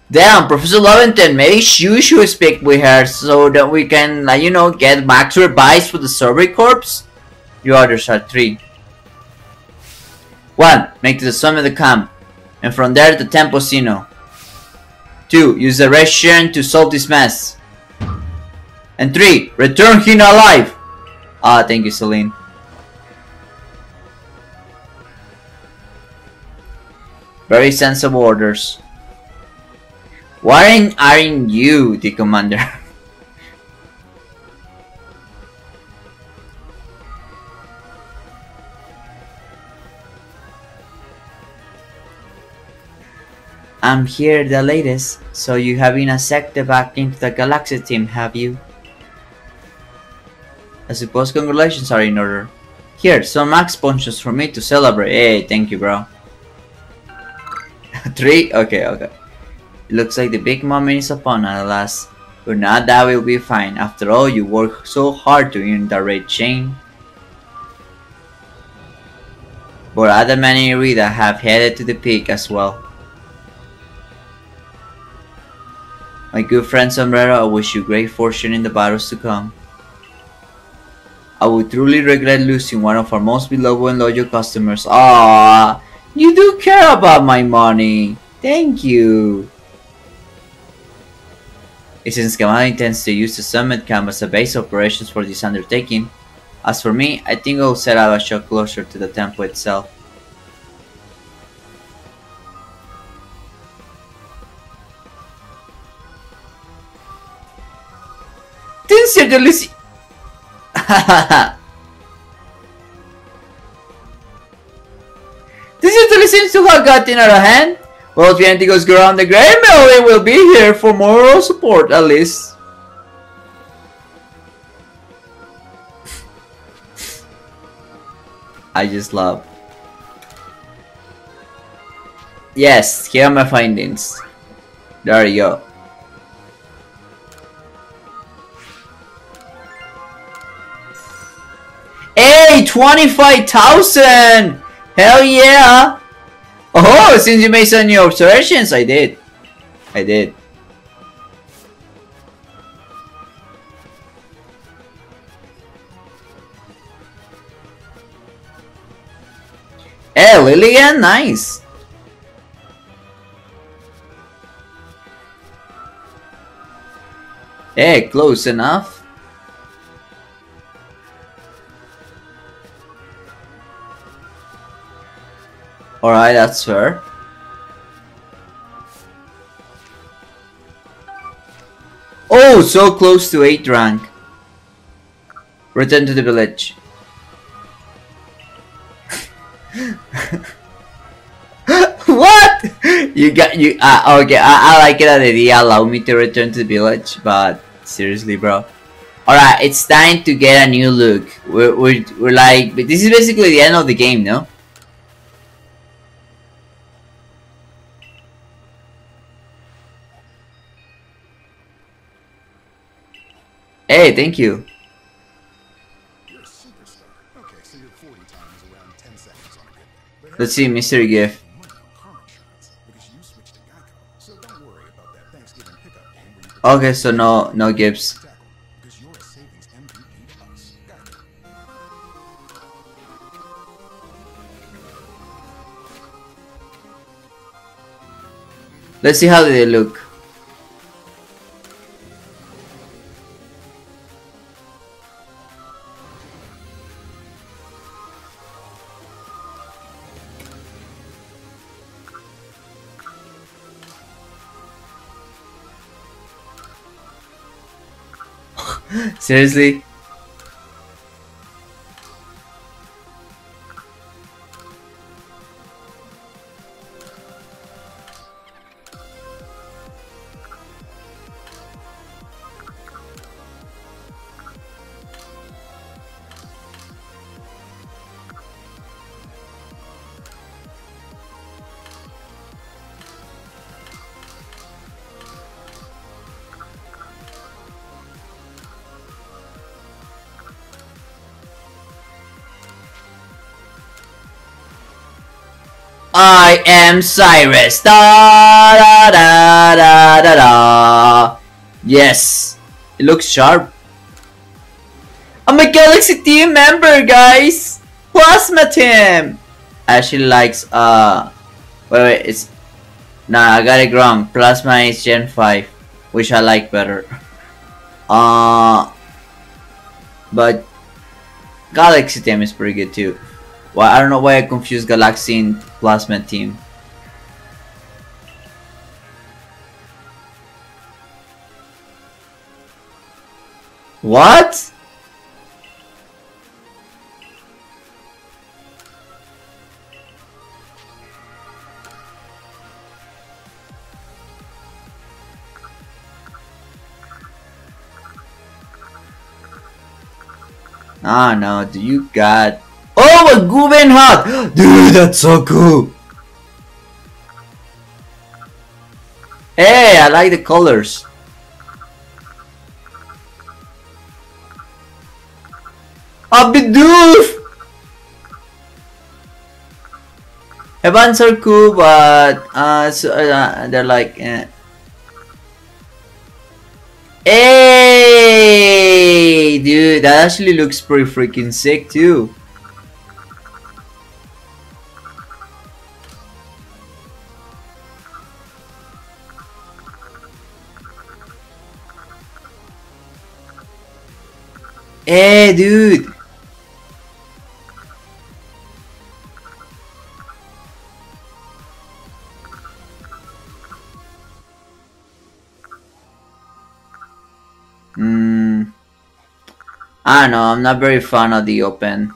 Damn, Professor Lovington, maybe you should speak with her so that we can, you know, get max revives for the Survey Corps. You others are three. 1. Make to the summit of the camp, and from there to Temple Sinnoh. 2. Use the Raid Chain to solve this mess. And 3. Return him alive! Ah, thank you, Celine. Very sensible orders. Why aren't you the commander? I'm here the latest, so you have been accepted back into the Galaxy Team, have you? I suppose congratulations are in order. Here, some max punches for me to celebrate. Hey, thank you, bro. 3? Okay. It looks like the big moment is upon us, alas. But now that will be fine. After all, you worked so hard to earn the Raid Chain. But Adam and Irida have headed to the peak as well. My good friend Sombrero, I wish you great fortune in the battles to come. I would truly regret losing one of our most beloved and loyal customers. Ah, you do care about my money. Thank you. Since Kamado intends to use the summit camp as a base of operations for this undertaking, as for me, I think I'll set up a shop closer to the temple itself. Certainly see. This certainly seems to have gotten out of hand. Well, if anything goes wrong, the Great Melody will be here for moral support, at least. I just love. Yes, here are my findings. There you go. Hey, 25,000! Hell yeah! Oh, since you made some new observations, I did. Hey, Lillian, nice! Hey, close enough. Alright, that's fair. Oh, so close to 8th rank. Return to the village. What? You got you? Okay, I like that idea. Allow me to return to the village, but seriously, bro. All right, it's time to get a new look. We're like, but this is basically the end of the game, no? Hey, thank you. Let's see, mystery gift. Okay, so no gifts. Let's see how they look. Seriously? I am Cyrus. Da, da, da, da, da, da. Yes, it looks sharp. I'm a Galaxy Team member, guys. Plasma Team. Actually likes. Wait, it's. Nah, I got it wrong. Plasma is Gen 5, which I like better. But Galaxy Team is pretty good too. Well, I don't know why I confused Galaxy and Plasma Team. What? Ah, no, do you got... Oh, a Guben Hut! Dude, that's so cool! Hey, I like the colors. A Bidoof! Evans are cool, but they're like. Eh. Hey, dude, that actually looks pretty freaking sick too. Hey, dude! I don't know, I'm not very fan of the open.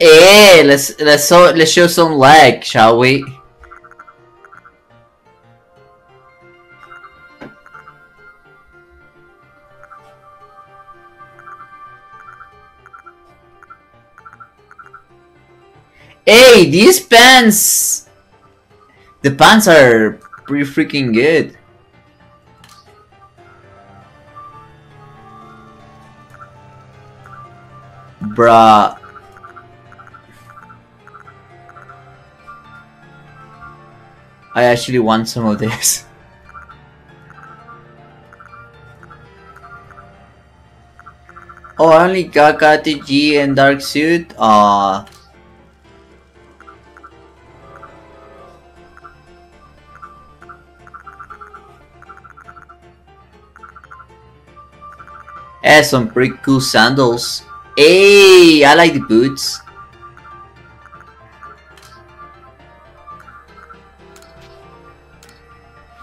Hey, let's show some leg, shall we? Hey, these pants! The pants are pretty freaking good. Bruh. I actually want some of this. Oh, I only got G and Dark Suit. Eh, some pretty cool sandals. Hey, I like the boots.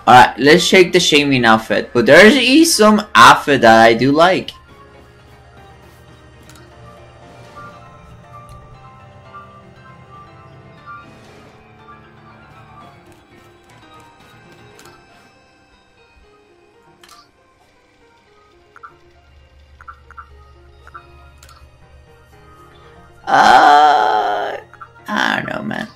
Alright, let's check the Shaming outfit. But there is some outfit that I do like. I don't know, man.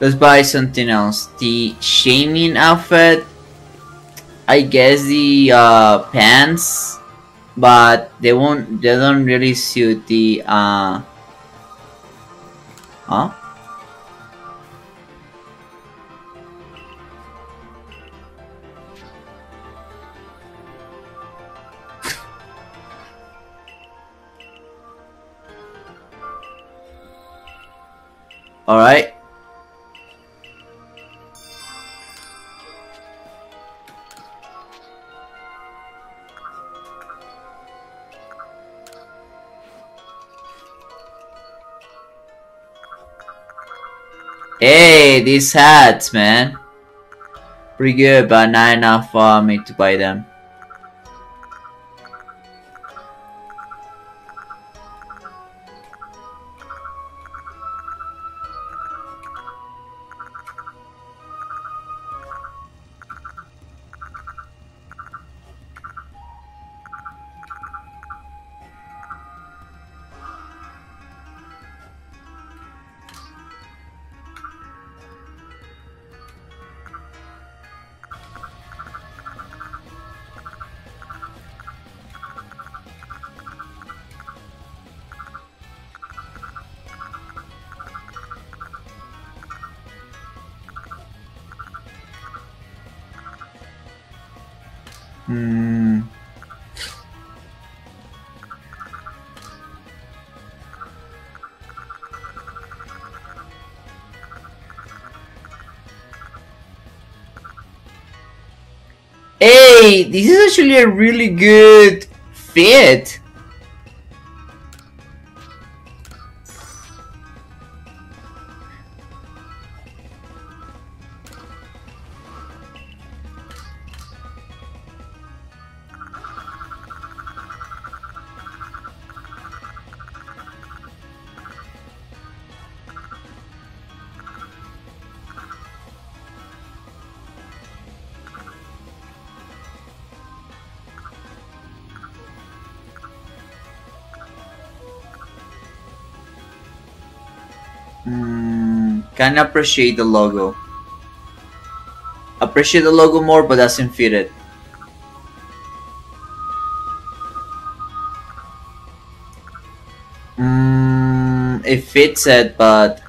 Let's buy something else. The Shaming outfit. I guess the pants, but they don't really suit the huh? All right. Hey, these hats, man. Pretty good, but not enough for me to buy them. Hey, this is actually a really good fit. Can appreciate the logo. Appreciate the logo more, but doesn't fit it. It fits it, but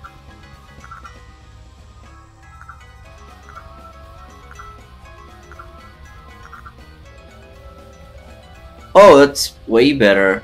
oh, that's way better.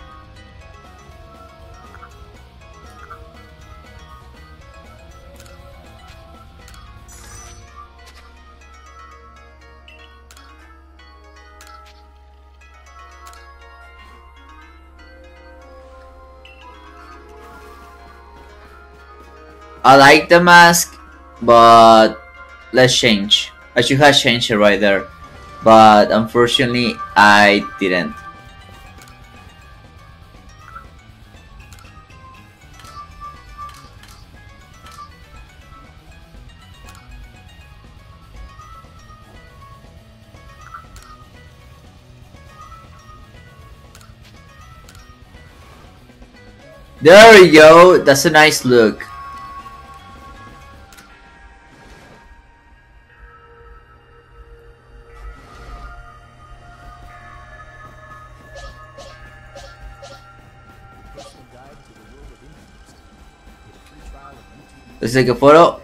I like the mask, but let's change. I should have changed it right there, but unfortunately I didn't. There we go, that's a nice look. Let's take a photo.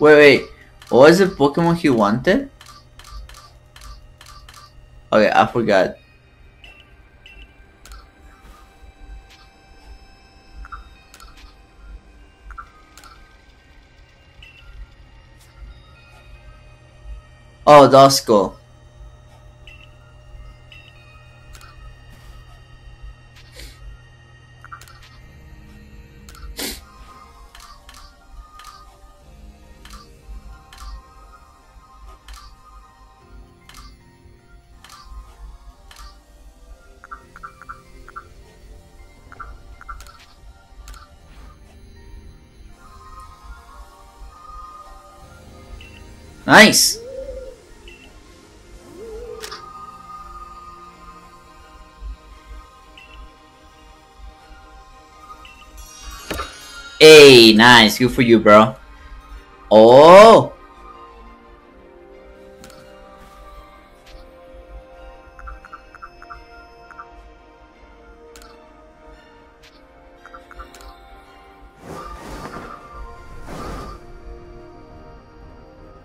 Wait, what was the Pokemon he wanted? Okay, I forgot. Oh, Duskull. Nice! Hey, nice. Good for you, bro. Oh!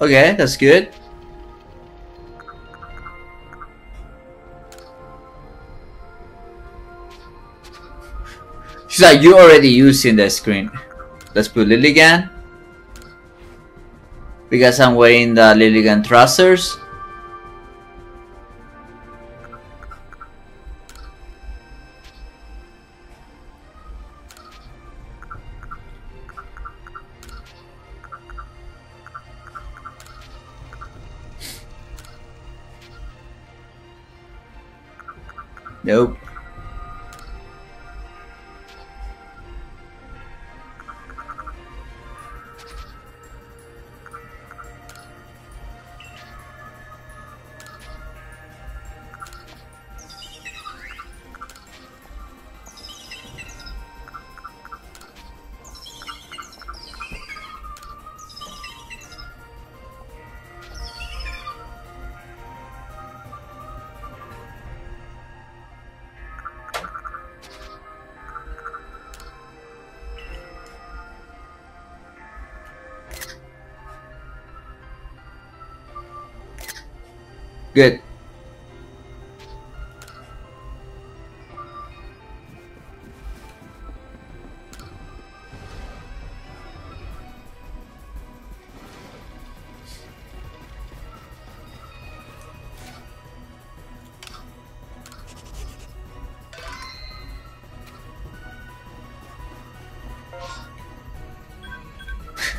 Okay, that's good. She's like, you're already using that screen. Let's put Lilligan, because I'm wearing the Lilligan trousers. Nope. Good.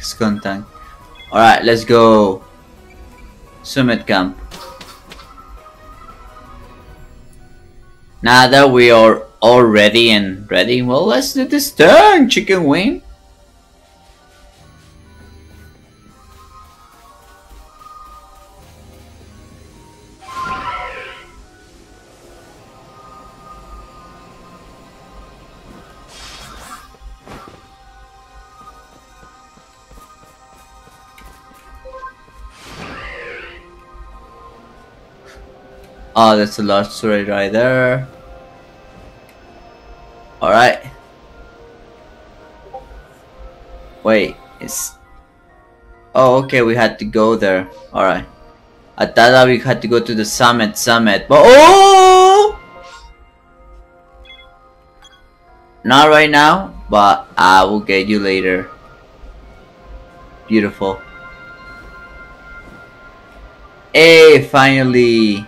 It's gone time. All right, let's go. Summit camp. Now that we are all ready and ready, well, let's do this turn, chicken wing. Oh, that's a large turret right there. Alright. Wait, it's... Oh, okay, we had to go there. Alright. I thought that we had to go to the summit, but... Oh! Not right now, but I will get you later. Beautiful. Hey, finally!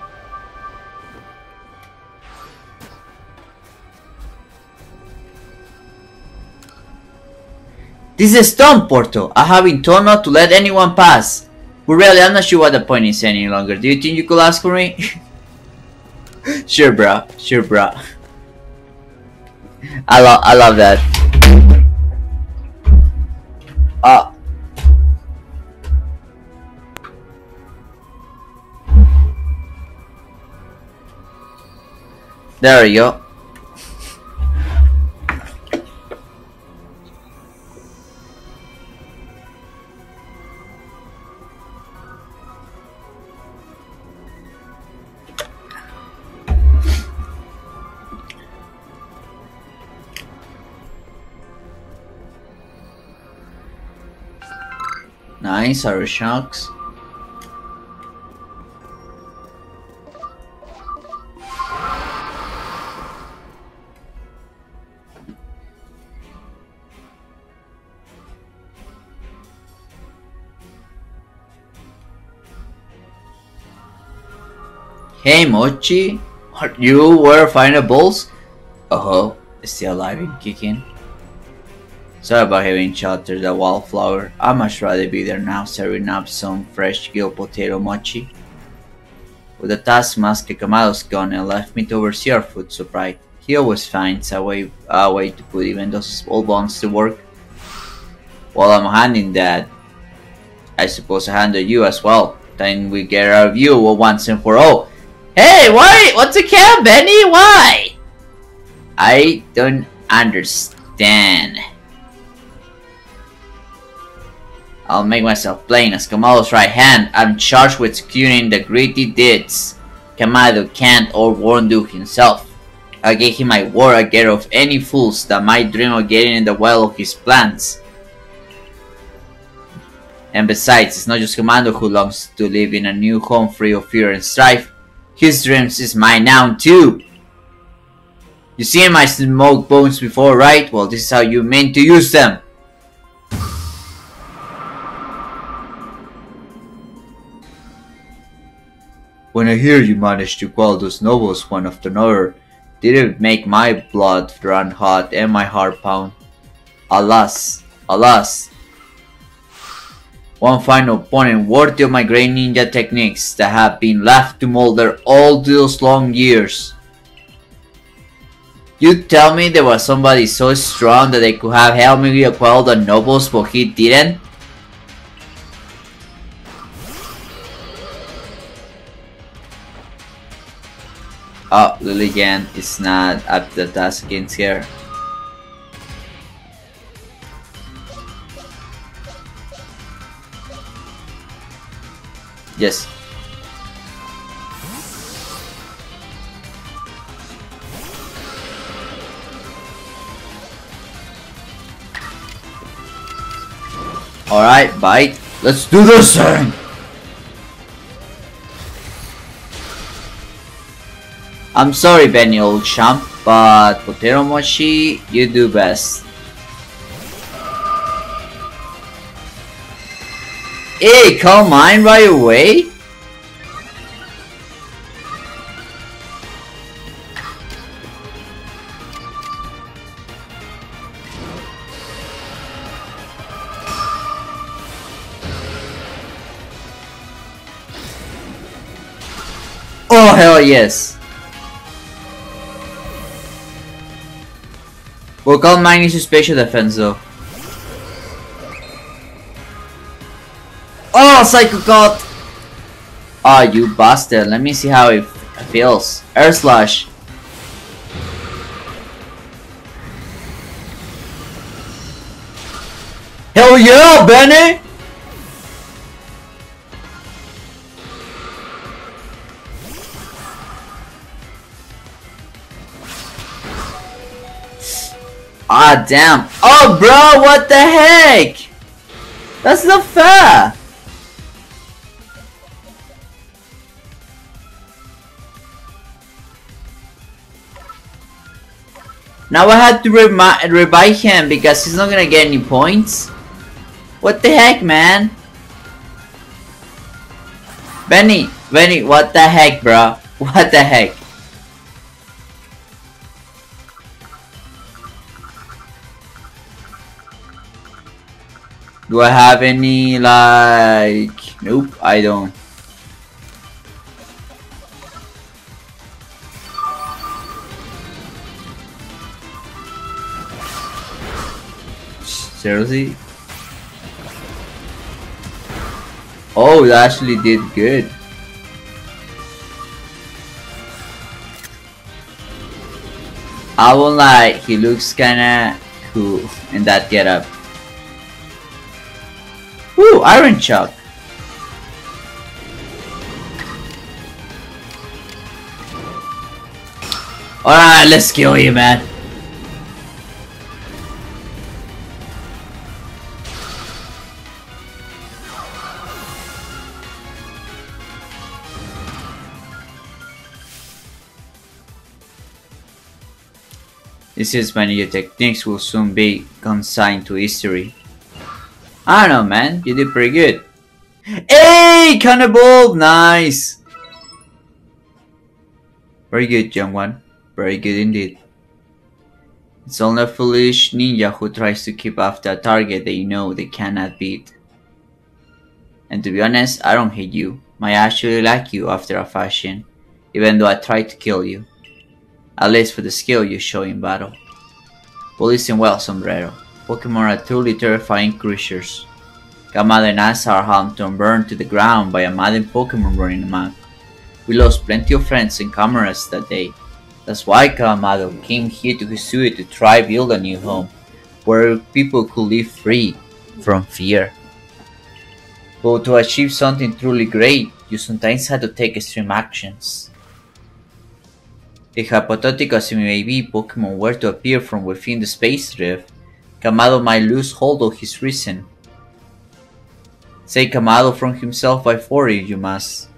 This is a stone portal. I have been told not to let anyone pass. But really, I'm not sure what the point is any longer. Do you think you could ask for me? Sure, bro. Sure, bro. I love that. There we go. Nice, Arashocks. Hey Mochi, are you were final balls? Oh, still alive and kicking. Sorry about having sheltered the wallflower. I'd much rather be there now, serving up some fresh grilled potato mochi. With the taskmaster Kamado's gone and left me to oversee our food supply, he always finds a way to put even those small bones to work. While I'm handing that, I suppose I handle you as well. Then we get our view once and for all. Hey, why? What's the cap, Benny? Why? I don't understand. I'll make myself plain as Kamado's right hand. I'm charged with securing the gritty deeds Kamado can't or won't do himself. I gave him my word I'd get off any fools that might dream of getting in the well of his plans. And besides, it's not just Kamado who longs to live in a new home free of fear and strife. His dreams is mine now too. You seen my smoke bones before, right? Well, this is how you meant to use them. When I hear you managed to quell those nobles one after another, did it make my blood run hot and my heart pound? Alas, alas. One final opponent worthy of my great ninja techniques that have been left to molder all those long years. You tell me there was somebody so strong that they could have helped me quell the nobles but he didn't? Oh, Lilligan is not up to the task against here. Yes. Alright, bite. Let's do this thing! I'm sorry, Benny, old champ, but potato mochi, you do best. Hey, call mine right away? Oh, hell yes. Well, call mine is a special defense though. Oh, Psycho God! Ah, oh, you bastard. Let me see how it feels. Air Slash. Hell yeah, Benny! Ah, damn. Oh, bro, what the heck? That's not fair! Now I have to revive him because he's not gonna get any points. What the heck, man? Benny, what the heck, bro? What the heck? Do I have any, like... Nope, I don't. Seriously? Oh, that actually did good. I won't lie, he looks kinda cool in that getup. Woo, Iron Chuck! Alright, let's kill you, man. This is my new techniques will soon be consigned to history. I don't know, man, you did pretty good. Hey, cannibal! Nice! Very good, young one. Very good indeed. It's only a foolish ninja who tries to keep after a target they know they cannot beat. And to be honest, I don't hate you. I actually like you after a fashion, even though I tried to kill you. At least for the skill you show in battle. But listen well, Sombrero. Pokemon are truly terrifying creatures. Kamado and us are harmed and burned to the ground by a maddened Pokemon running amok. We lost plenty of friends and comrades that day. That's why Kamado came here to Hisui to try build a new home, where people could live free from fear. But to achieve something truly great, you sometimes had to take extreme actions. If hypothetical as it may be, Pokemon were to appear from within the space drift, Kamado might lose hold of his reason. Save Kamado from himself by 40 if you must.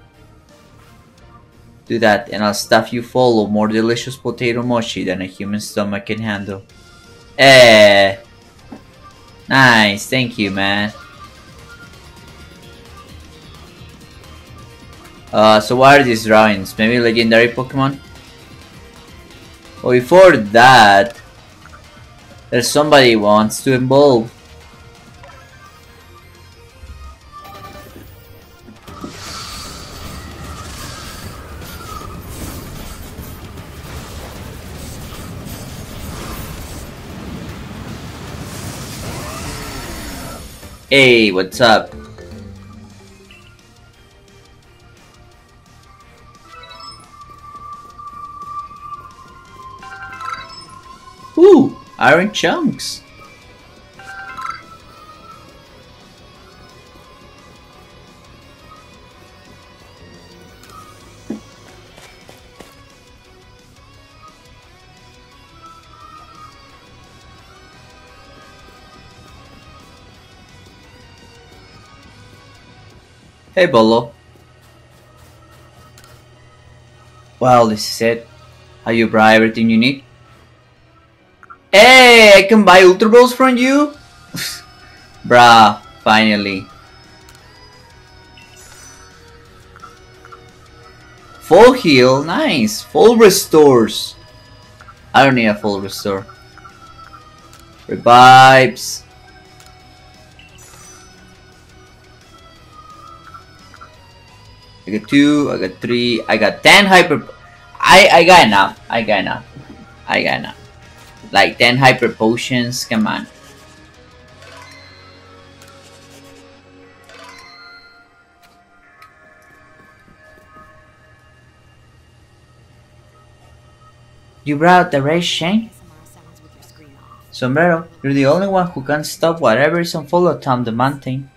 Do that and I'll stuff you full of more delicious potato mochi than a human stomach can handle. Nice, thank you, man. So what are these drawings? Maybe legendary Pokemon? But before that, there's somebody who wants to involve. Hey, what's up? Ooh, iron chunks. Hey, Volo. Well, this is it. Have you brought everything you need? Hey, I can buy Ultra Balls from you? Bruh, finally. 4 heal, nice. 4 restores. I don't need a full restore. Revives. I got 2, I got 3, I got 10 hyper. I got enough. Like 10 hyper potions, come on. You brought the Raid Chain? Sombrero, you're the only one who can stop whatever is on follow Tom the Mountain.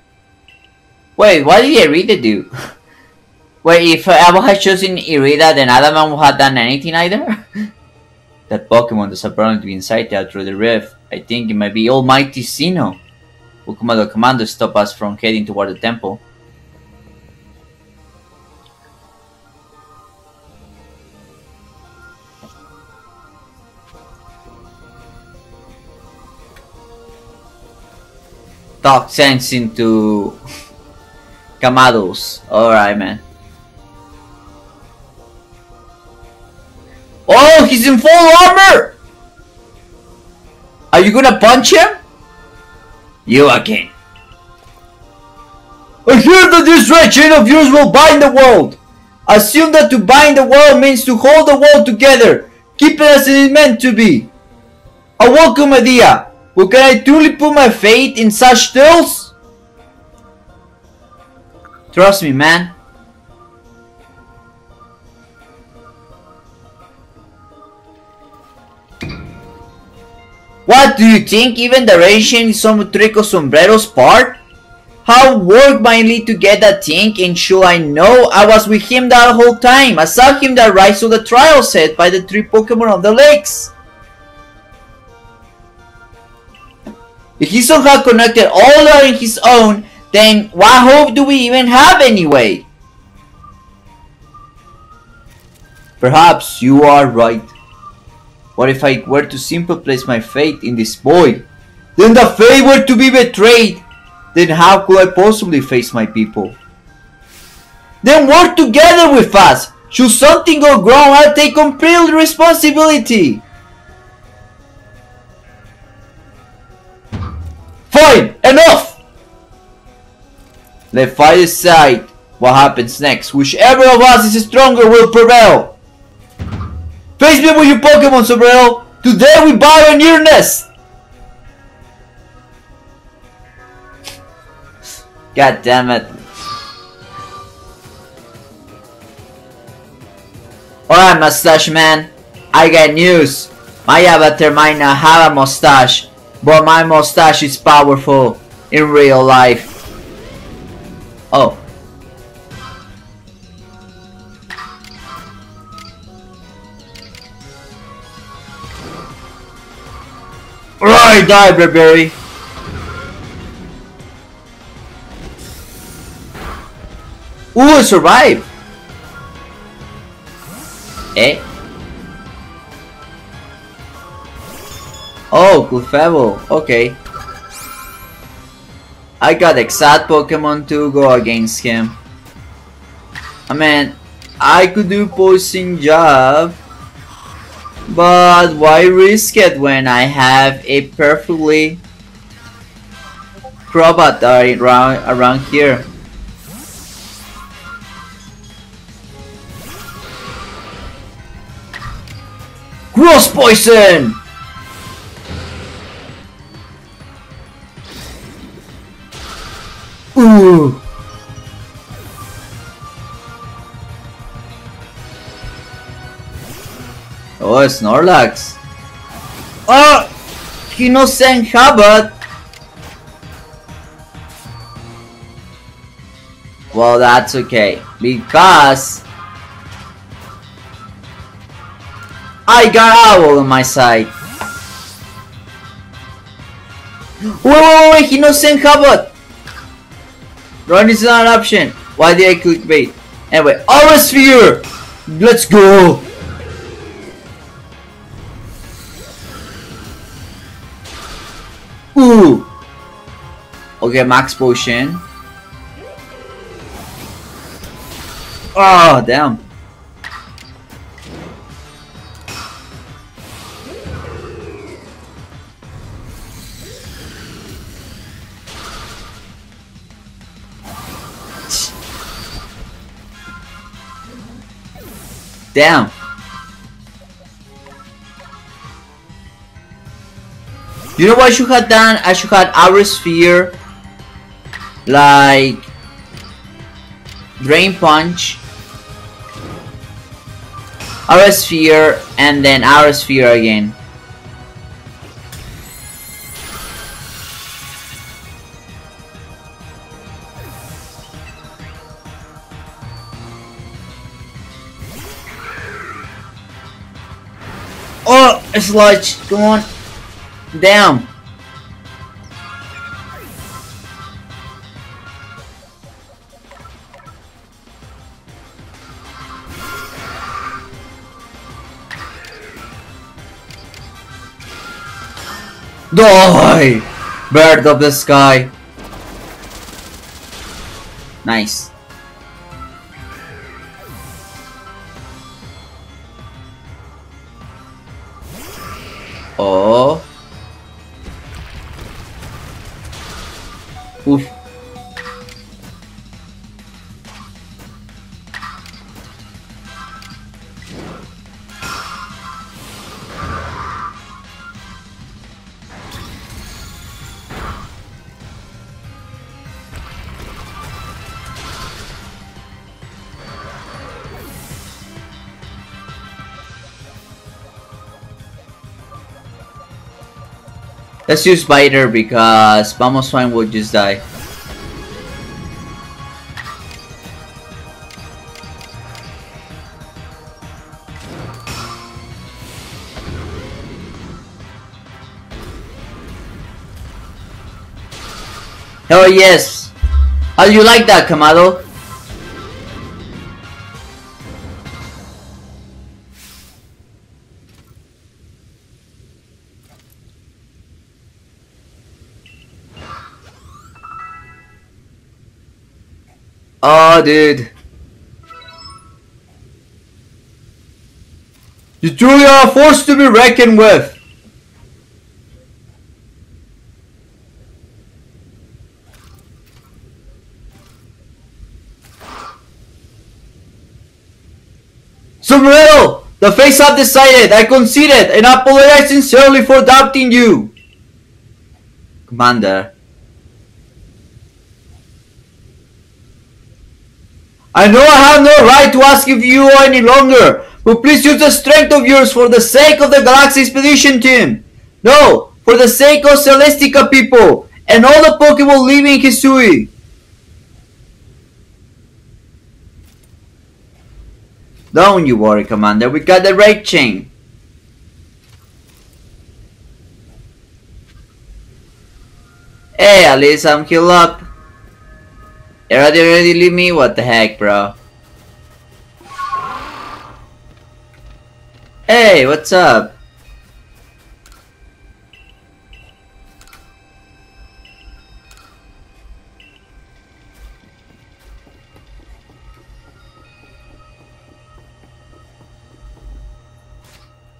Wait, what did Irida do? Wait, if I had chosen Irida, then Adamant would have done anything either? That Pokemon that's apparently been sighted out through the rift, I think it might be Almighty Sinnoh. Will Kamado stop us from heading toward the temple? Talk sense into Kamados. Alright, man. Oh, he's in full armor! Are you gonna punch him? You again. I hear that this Raid Chain of yours will bind the world. Assume that to bind the world means to hold the world together, keep it as it is meant to be. A welcome idea, but can I truly put my faith in such tales? Trust me, man. What do you think? Even the Raid Chain is some trick of Sombrero's part? How worked my lead to get that thing, and should I know I was with him that whole time? I saw him that rise of the trial set by the 3 Pokemon on the lakes. If he somehow connected all on his own, then what hope do we even have anyway? Perhaps you are right. What if I were to simply place my faith in this boy? Then the faith were to be betrayed! Then how could I possibly face my people? Then work together with us! Should something go wrong, I'll take complete responsibility! Fine! Enough! Let fight aside what happens next. Whichever of us is stronger will prevail! Face me with your Pokemon, Sobrero! Today we buy on your nest! God damn it. Alright, mustache man, I got news. My avatar might not have a mustache, but my mustache is powerful in real life. Oh. Alright, die, Bradbury. Ooh, I survived! Eh? Oh, Clefable, okay. I got exact Pokemon to go against him. I mean, I could do Poison Jab, but why risk it when I have a perfectly Crobat around here? Gross poison! Ooh! Oh, Snorlax! Oh! Innocent Habit! Well, that's okay, because I got Owl on my side. Wait, wait, wait, Innocent Habit! Run is not an option. Why did I clickbait? Anyway, Aura Sphere! Let's go! Ooh! Okay, Max Potion. Oh, damn. Damn. You know what I should have done? I should have Aura Sphere, like Drain Punch, Aura Sphere, and then Aura Sphere again. Sludge, come on. Damn. Die, bird of the sky. Nice. Oh. Oof. Let's use Biter because Vamos Swine will just die. Oh yes! How do you like that, Kamado? Oh, dude. You truly are a force to be reckoned with. Sumerill, the fates have decided. I conceded, and I apologize sincerely for doubting you. Commander. I know I have no right to ask of you any longer, but please use the strength of yours for the sake of the Galaxy Expedition Team. No, for the sake of Celestica people and all the Pokemon leaving Hisui. Don't you worry, Commander, we got the Raid Chain. Hey, at least I'm healed up. You already leave me? What the heck, bro? Hey, what's up?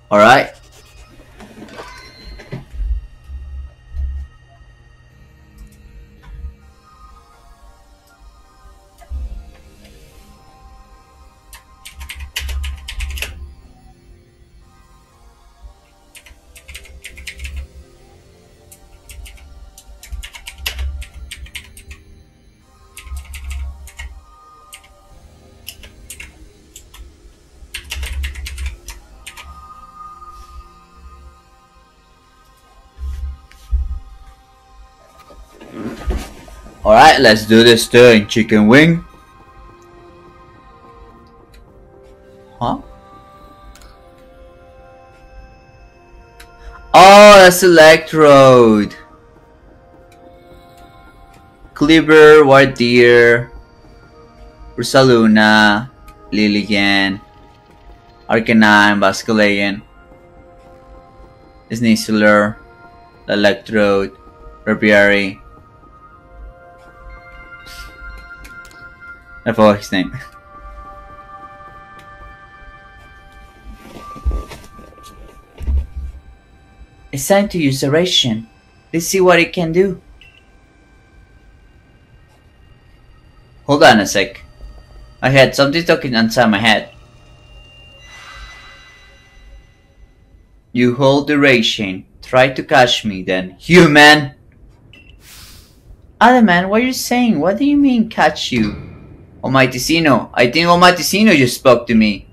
All right. Alright, let's do this thing, chicken wing. Huh? Oh, that's Electrode. Kleavor, Wardeer, Ursaluna, Lilligan, Arcanine, Basculagan, Sneasler, Electrode, Rapiary. I forgot his name. It's time to use Ration. Let's see what it can do. Hold on a sec. I had something talking inside my head. You hold the Ration. Try to catch me then, human! Other man, what are you saying? What do you mean catch you? Almighty Sinnoh, I think Almighty Sinnoh just spoke to me.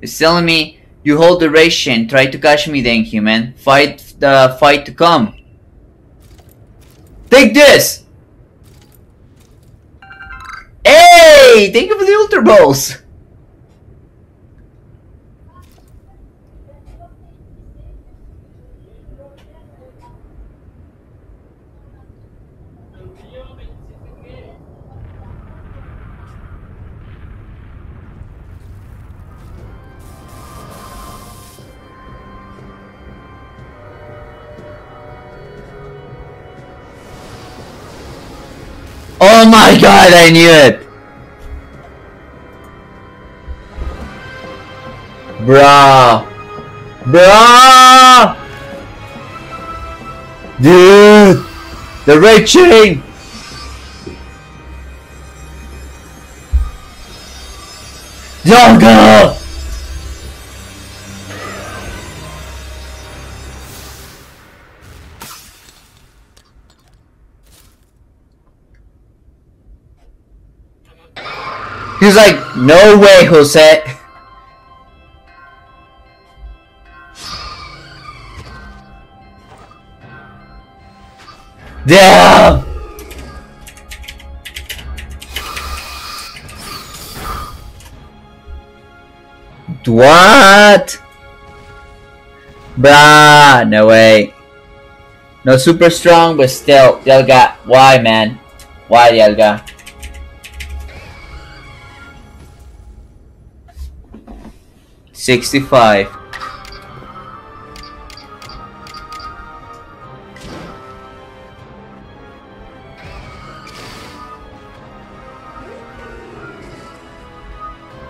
He's telling me, you hold the ration, try to catch me then, human. Fight the fight to come. Take this! Hey! Thank you for the Ultra Balls! Oh my god, I knew it! Bruh! Bruh! Dude! The Raid Chain! Jungle! He was like, no way, Jose. Damn. What? Bruh, no way. No super strong, but still, Yelga. Why, man? Why, Yelga? $65.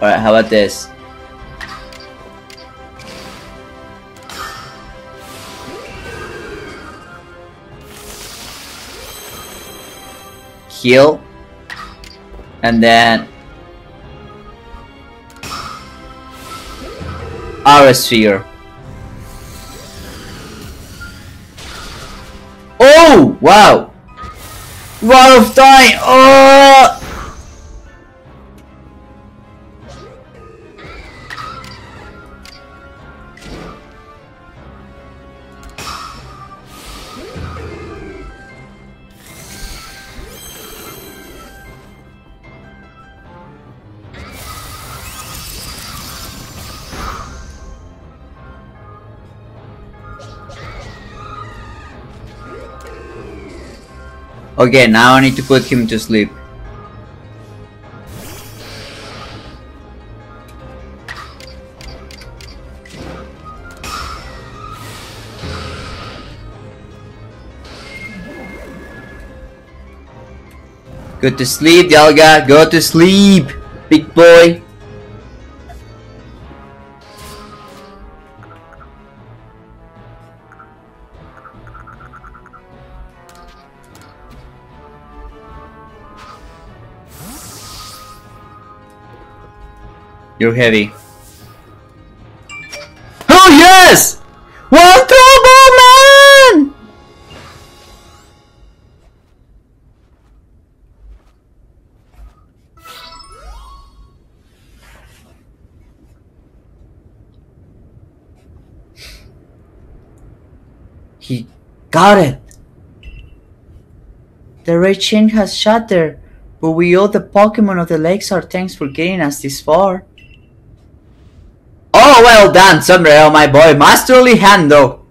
Alright, how about this? Heal. And then... Aura Sphere. Oh! Wow! Rod of Time! Oh! Okay, now I need to put him to sleep. Go to sleep, Dialga. Go to sleep, big boy. You're heavy. Oh yes! One Turbo Man! He got it! The Raid Chain has shattered, but we owe the Pokemon of the Lakes our thanks for getting us this far. Oh, well done, Sunrail, my boy. Masterly handle.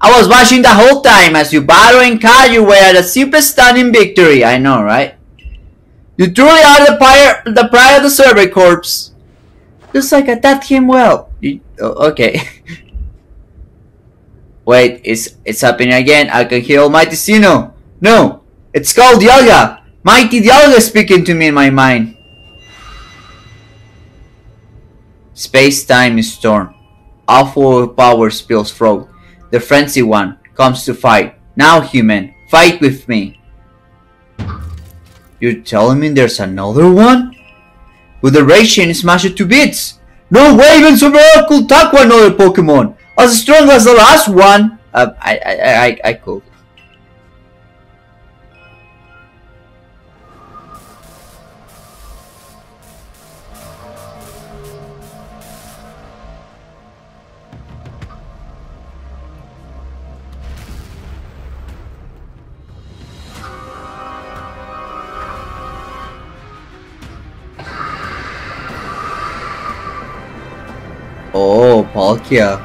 I was watching the whole time as you battle and Caillou were at a super stunning victory. I know, right? You truly are the pride of the Survey Corps. Looks like I attacked him well. Okay. Wait, it's happening again. I can hear Almighty Sinnoh. No, it's called Dialga. Mighty Dialga speaking to me in my mind. Space-time is torn. Awful power spills throat. The frenzy one comes to fight. Now, human, fight with me. You're telling me there's another one? But the Raid Chain is smashed to bits. No way, even Sunrail could tackle another Pokemon as strong as the last one. I could. Oh, Palkia.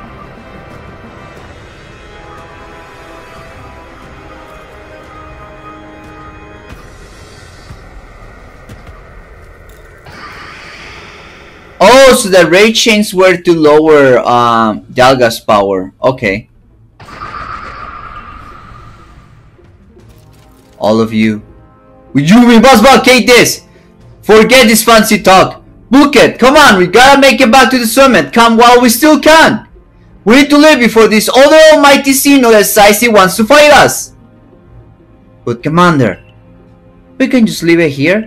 Oh, so the Raid Chains were to lower Dialga's power. Okay. All of you. We must vacate this! Forget this fancy talk! Book it! Come on! We gotta make it back to the summit! Come while we still can! We need to live before this other almighty Sinnoh decides he wants to fight us! But Commander, we can just leave it here?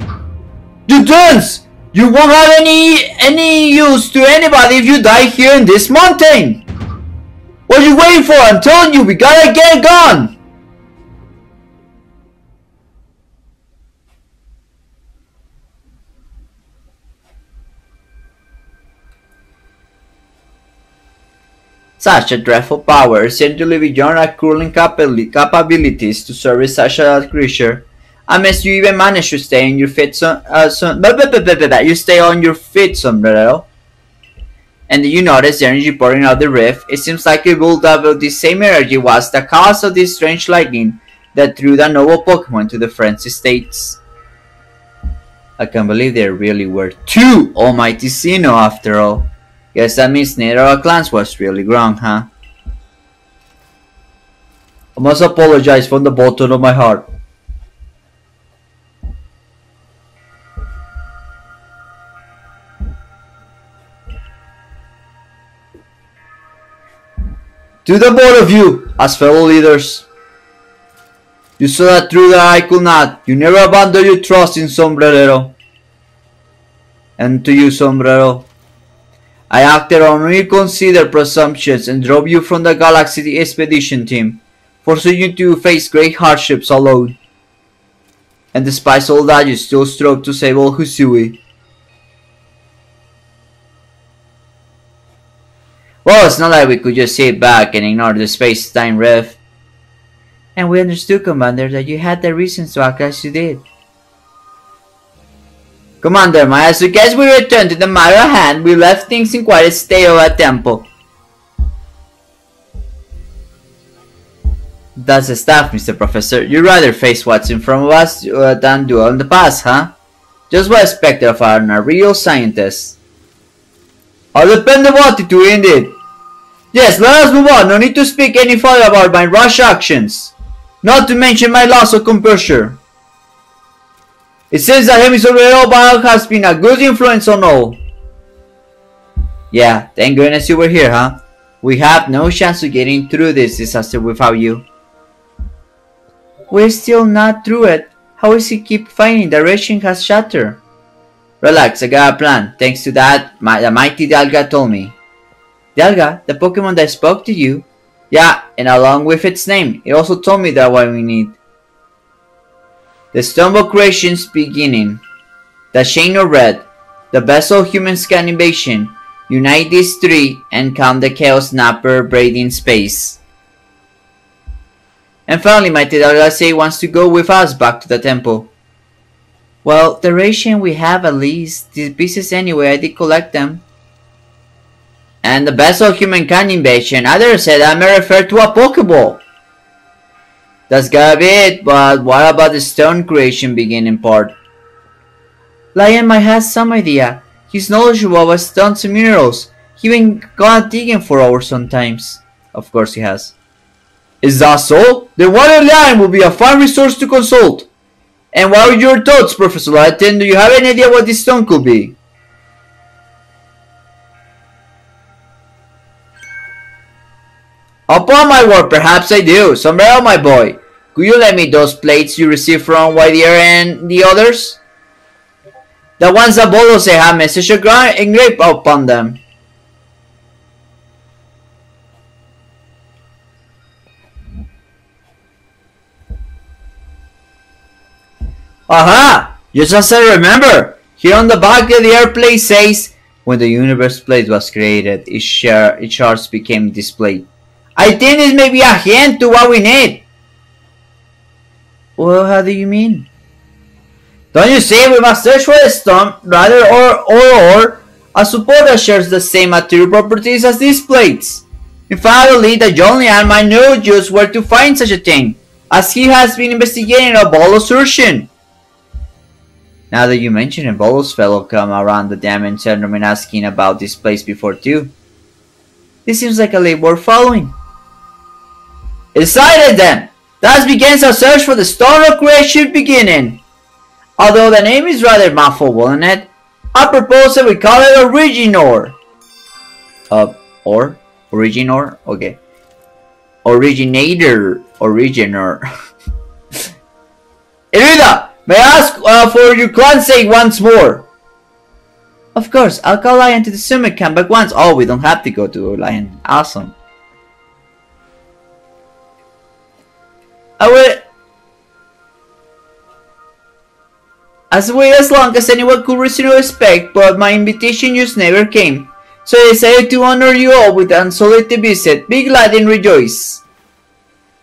You dunce! You won't have any use to anybody if you die here in this mountain! What are you waiting for? I'm telling you, we gotta get gone! Such a dreadful power seemed to live beyond our current capabilities to service such a creature. Unless you even manage to stay on your feet, Sombrero. And did you notice the energy pouring out the rift? It seems like a build-up of the same energy was the cause of this strange lightning that threw the noble Pokemon to the frenzy states. I can't believe there really were two almighty Sinnoh after all. Guess that means neither of our clans was really wrong, huh? I must apologize from the bottom of my heart. To the both of you, as fellow leaders. You saw that through that I could not. You never abandoned your trust in Sombrerero. And to you, Sombrero. I acted on reconsidered presumptions and drove you from the Galaxy Expedition Team, forcing you to face great hardships alone. And despite all that, you still strove to save all Hisui. Well, it's not like we could just sit back and ignore the space-time rift. And we understood, Commander, that you had the reasons to act as you did. Commander, I suggest we return to the matter at hand. We left things in quite a state of a tempo. That's the stuff, Mr. Professor. You'd rather face what's in front of us than dwell on the past, huh? Just what I expected of an unreal scientist. A dependable attitude, indeed. Yes, let us move on. No need to speak any further about my rash actions. Not to mention my loss of composure. It seems that Hemi Sobrero battle has been a good influence on all. Yeah, thank goodness you were here, huh? We have no chance of getting through this disaster without you. We're still not through it. How is he keep fighting? The ration has shattered. Relax, I got a plan. Thanks to that, the mighty Dialga told me. Dialga, the Pokemon that spoke to you? Yeah, and along with its name, it also told me that what we need. The Stumble Creation's beginning. The Chain of Red. The vessel humans can invasion. Unite these three and count the Chaos Snapper braiding space. And finally, mighty Dialga wants to go with us back to the temple. Well, the ration we have at least. These pieces anyway, I did collect them. And the vessel human can invasion. Others said I may refer to a Pokeball. That's gotta be it, but what about the stone creation beginning part? Lion might have some idea. He's knowledgeable about stones and minerals. He even gone digging for hours sometimes. Of course he has. Is that so? The water line will be a fine resource to consult. And what are your thoughts, Professor Lighton? Do you have any idea what this stone could be? Upon my word, perhaps I do. Sombrero, my boy, could you let me those plates you received from White Ear and the others? The ones that Volo say have message engraved upon them. Aha! Just as I remember, here on the back of the airplane says, when the universe plate was created, its shards became displayed. I think this may be a hint to what we need. Well, how do you mean? Don't you see, we must search for a stone, rather or a support that shares the same material properties as these plates. In fact, I believe that Jolian might know just where to find such a thing, as he has been investigating a Volo's urchin. Now that you mention it, Volo's fellow come around the dam and turned him asking about this place before too. This seems like a lead worth following. Decided then! Thus begins our search for the stone of creation beginning. Although the name is rather mouthful, isn't it? I propose that we call it Originor. Originor? Okay. Originor. Irida, may I ask for your clan's sake once more? Of course, I'll call Lion to the summit camp back once. Oh, we don't have to go to Lion. Awesome. I will. As wait as long as anyone could reasonably expect, but my invitation just never came. So I decided to honor you all with an unsolicited visit. Be glad and rejoice.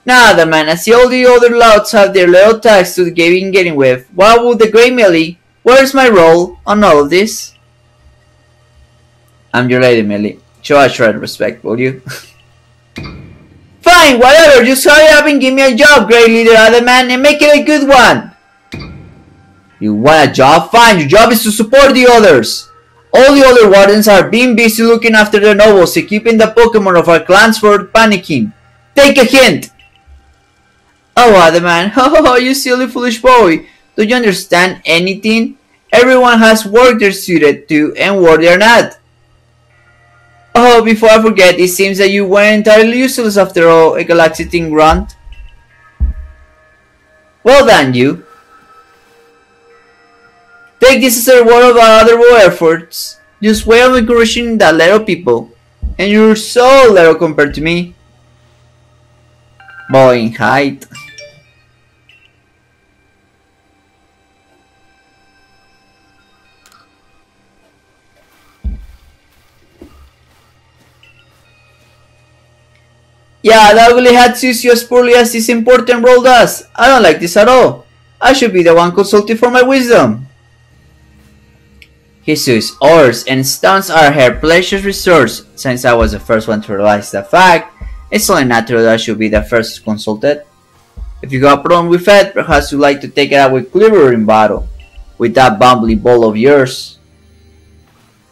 Now the man, I see all the other louts have their little tags to getting with. What would the great Millie? Where's my role on all of this? I'm your lady, Millie. Show a shred of respect, will you? Fine, whatever. Just hurry up and give me a job, great leader other man, and make it a good one. You want a job? Fine, your job is to support the others. All the other wardens are being busy looking after the nobles and keeping the Pokemon of our clans from panicking. Take a hint! Oh, other man, oh, you silly foolish boy. Do you understand anything? Everyone has work they're suited to and work they're not. Oh, before I forget, it seems that you weren't entirely useless after all, a Galaxy Team grunt. Well done, you. Take this as a reward of our other efforts. Just way of encouraging that little people. And you're so little compared to me. Boy in height. Yeah, that ugly hat suits you as poorly as this important role does. I don't like this at all. I should be the one consulted for my wisdom. Hisui's oars and stones are her precious resource. Since I was the first one to realize the fact, it's only natural that I should be the first consulted. If you got a problem with it, perhaps you'd like to take it out with Kleavor in battle. With that bumbly ball of yours.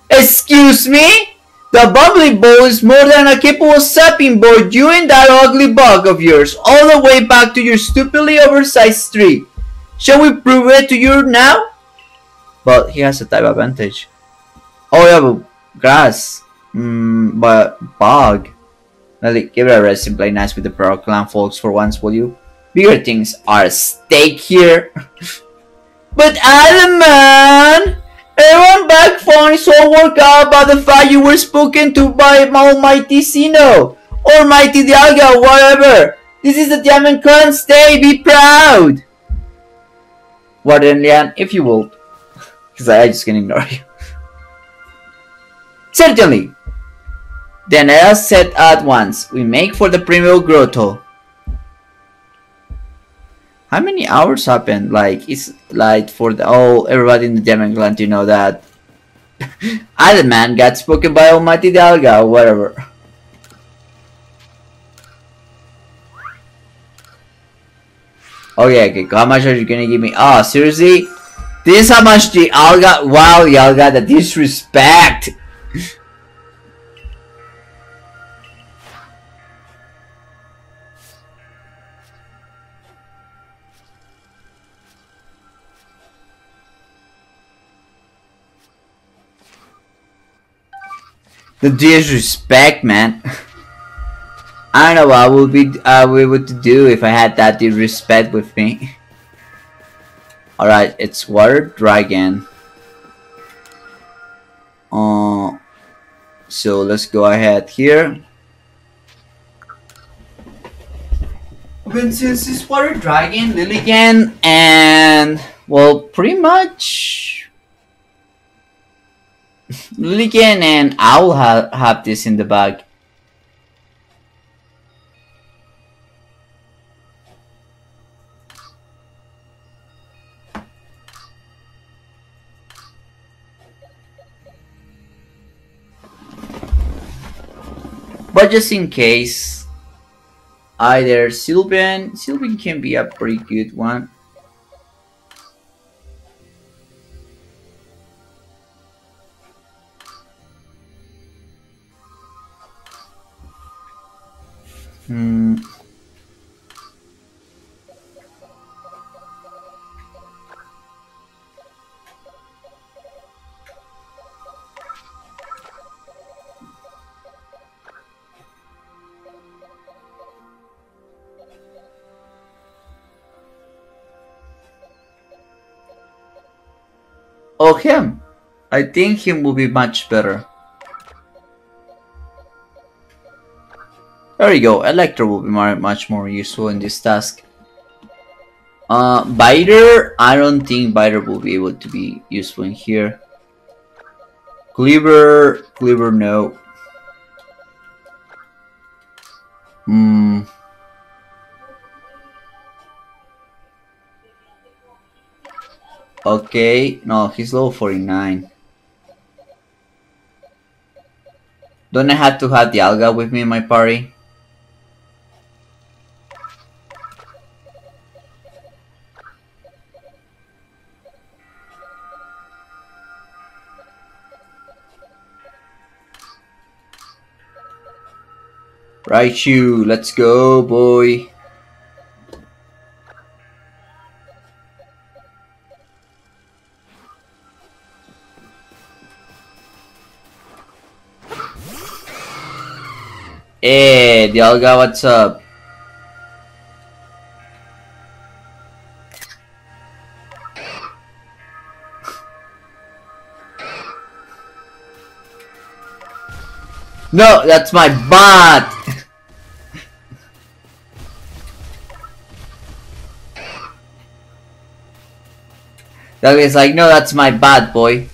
Excuse me? The bubbly ball is more than a capable sapping board, you and that ugly bug of yours, all the way back to your stupidly oversized tree. Shall we prove it to you now? But he has a type advantage. Oh yeah, grass. But bug. Nelly, give it a rest and play nice with the proud clan folks for once, will you? Bigger things are at stake here. But Adam, man! Everyone back phone is all worked out about the fact you were spoken to by almighty Sinnoh, or mighty Dialga, whatever. This is the Diamond Clan's day, be proud! Warden Lian, if you will. Because I just can ignore you. Certainly! Then let us set at once. We make for the Primeval Grotto. How many hours happened? Like, it's like for the everybody in the Diamond Clan to know that Adamant got spoken by almighty Dialga or whatever. Oh yeah, okay, how much are you gonna give me? Oh, seriously? This is how much Dialga, wow, Dialga, the disrespect! The disrespect, man. I don't know what I would be able to do if I had that disrespect with me. Alright, it's water dragon. So let's go ahead here. Okay, since it's water dragon, Lilligan, and well, pretty much Lilligan and Owl have this in the bag. But just in case, either Sylvan can be a pretty good one. Oh, him. I think him will be much better. There you go, Electrode will be much more useful in this task. Biter, I don't think Biter will be able to be useful in here. Kleavor, no. Okay, no, he's level 49. Don't I have to have the Alga with me in my party? Raichu, let's go, boy. Hey, Dialga, what's up? No, that's my bot! Dougie's like, no, that's my bot, boy.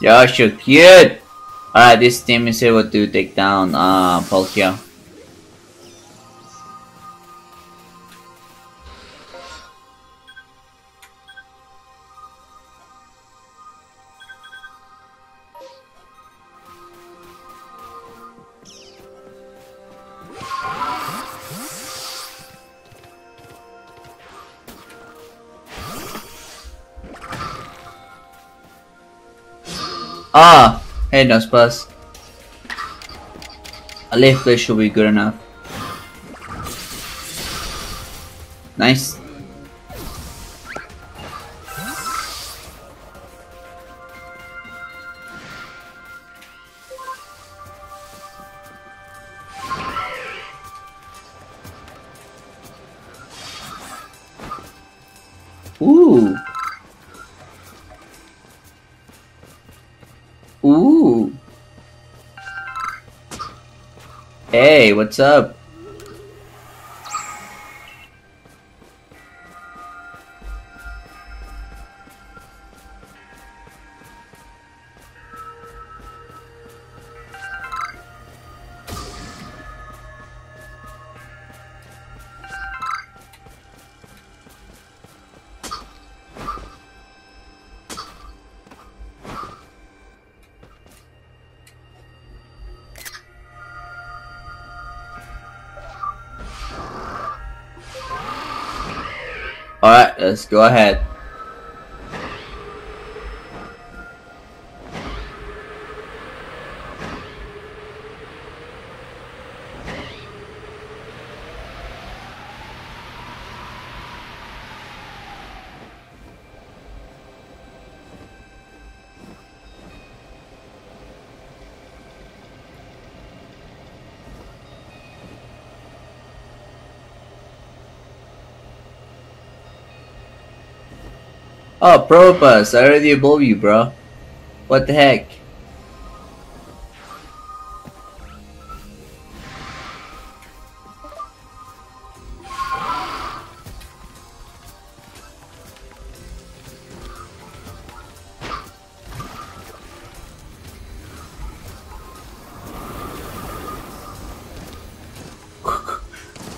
You're so cute! Alright, this team is able to take down Palkia. Ah! Hey, no spells. A leaf play should be good enough. Nice. Ooh. Ooh. Hey, what's up? Alright, let's go ahead. Oh, Propus, I already evolved you, bro. What the heck?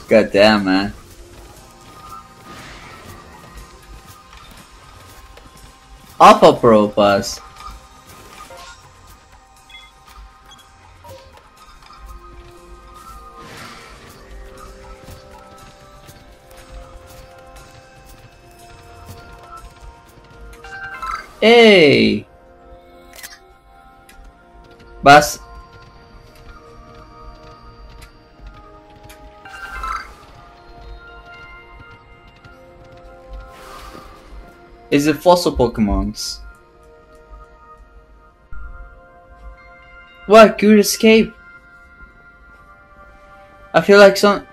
God damn, man. Alpha Propus. Hey, Bas. Is it fossil Pokemons? What? Good escape! I feel like some...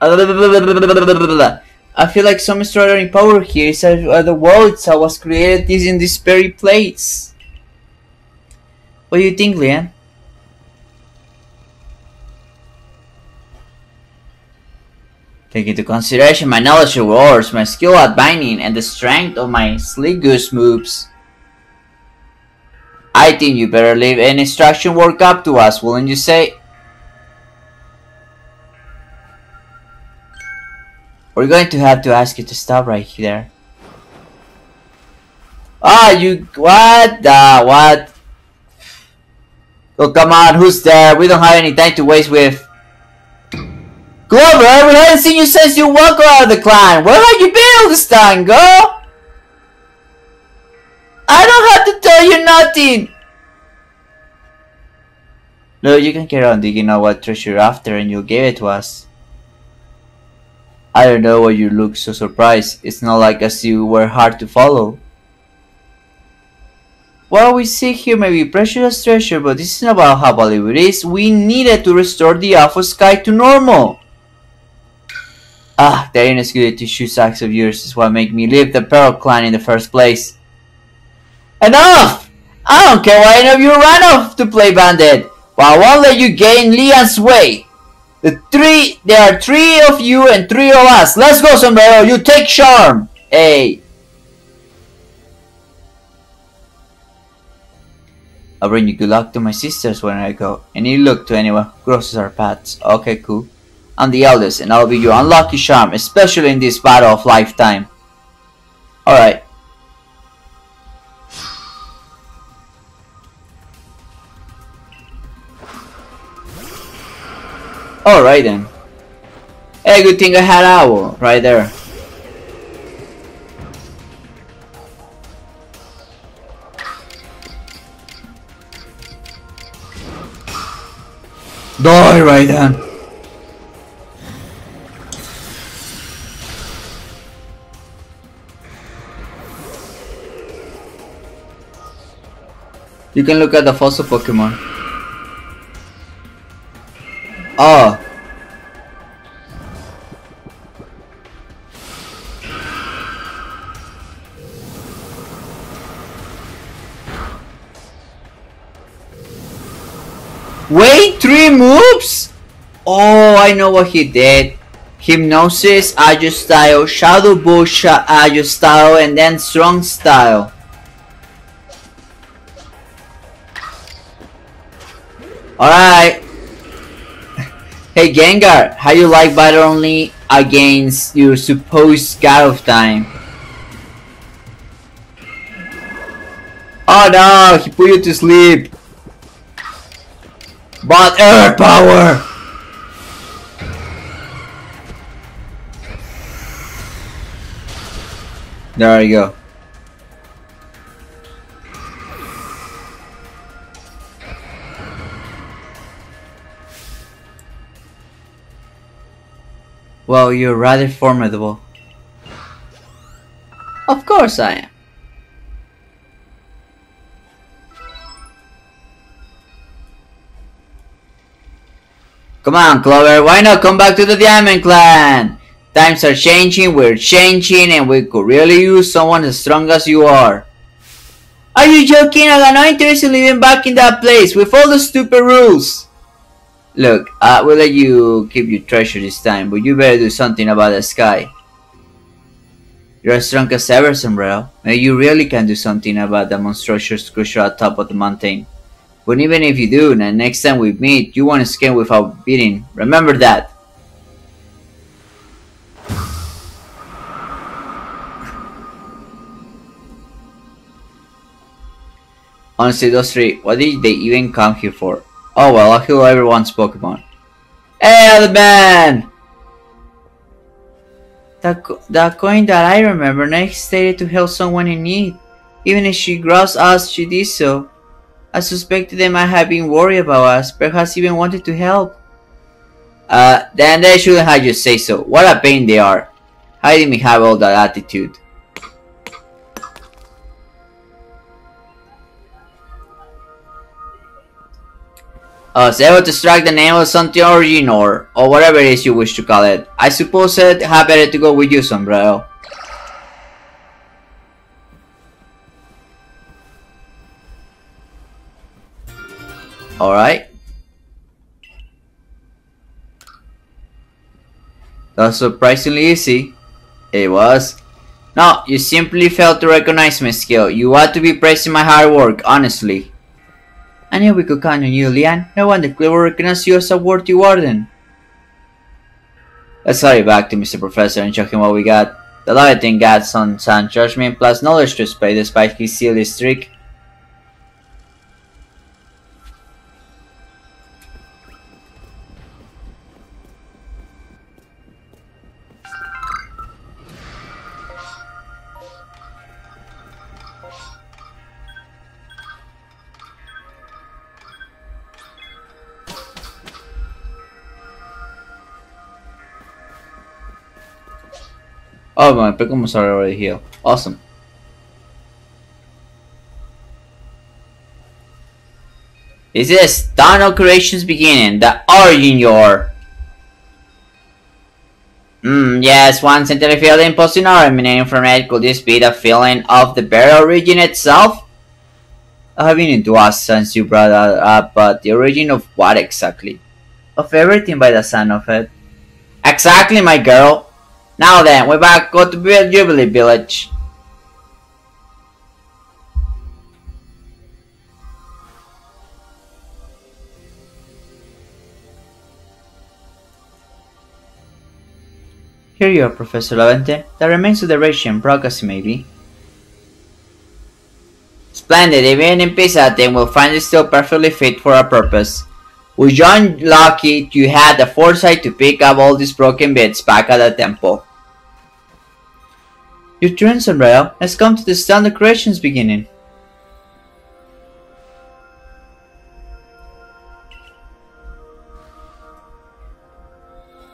I feel like some extraordinary power here is that the world that was created is in this very place. What do you think, Liam? Take into consideration my knowledge of wars, my skill at binding, and the strength of my Sleek Goose moves. I think you better leave an instruction work up to us, wouldn't you say? We're going to have to ask you to stop right there. Ah, you... What the... What? Oh, come on. Who's there? We don't have any time to waste with... Glover, we haven't seen you since you walked out of the clan. Where have you been all this time, girl? I don't have to tell you nothing. No, you can carry on digging out what treasure you're after and you'll give it to us. I don't know why you look so surprised. It's not like as you were hard to follow. What we seek here may be precious treasure, but this isn't about how valuable it is. We needed to restore the Alpha Sky to normal. Ah, that inexcusable tissue sacks of yours is what made me leave the Pearl Clan in the first place. Enough! I don't care why any of you ran off to play bandit, but I won't let you gain Lian's way. There are three of you and three of us. Let's go, Sombrero. You take charm. Hey. I'll bring you good luck to my sisters when I go, and you look to anyone who crosses our paths. Okay, cool. I'm the eldest, and I'll be your unlucky charm, especially in this battle of lifetime. Alright. Alright then. Hey, good thing I had Owl right there. Die right then. You can look at the fossil Pokemon. Oh. Wait, 3 moves? Oh, I know what he did. Hypnosis, Ajo style, Shadow Ball, Ajo style, and then Strong style. Alright. Hey Gengar, how you like battle only against your supposed god of time? Oh no, he put you to sleep. But air power! There you go. Well, you're rather formidable. Of course I am. Come on, Clover, why not come back to the Diamond Clan? Times are changing, we're changing, and we could really use someone as strong as you are. Are you joking? I got no interest in living back in that place with all the stupid rules. Look, we'll let you keep your treasure this time, but you better do something about the sky. You're as strong as ever, Sombrero. Maybe you really can do something about the monstrous creature at top of the mountain. But even if you do, and next time we meet, you won't escape without beating. Remember that. Honestly, those three, what did they even come here for? Oh well, I'll heal everyone's Pokemon. Hey, other man! That coin that I remember next stated to help someone in need. Even if she groused us, she did so. I suspected they might have been worried about us, perhaps even wanted to help. Then they shouldn't have just said so. What a pain they are. How did we have all that attitude? I was able to strike the name of something original, or whatever it is you wish to call it. I suppose it had better to go with you, Sombrero. Alright. That's surprisingly easy. It was. No, you simply failed to recognize my skill. You ought to be praising my hard work, honestly. I knew we could count on you, Lian. No wonder Kleavor recognized you as a worthy warden. Let's hurry back to Mr. Professor and show him what we got. The lighting adds on sound judgment plus knowledge to spell despite his silly trick. Oh, my Pokémon are already here. Awesome. This is Dino Creations beginning, the origin your. Yes, once in the field imposed in our emanating from it, could this be the feeling of the very origin itself? I have been into us since you brought that up, but the origin of what exactly? Of everything by the sound of it. Exactly, my girl. Now then, we're back, go to Jubilife Village. Here you are, Professor Lavente. That remains of the ration, broadcast maybe. Splendid, even in Pisa, then we'll find it still perfectly fit for our purpose. We joined lucky you had the foresight to pick up all these broken bits back at the temple. Your turn, Sunrail, has come to the standard creations beginning.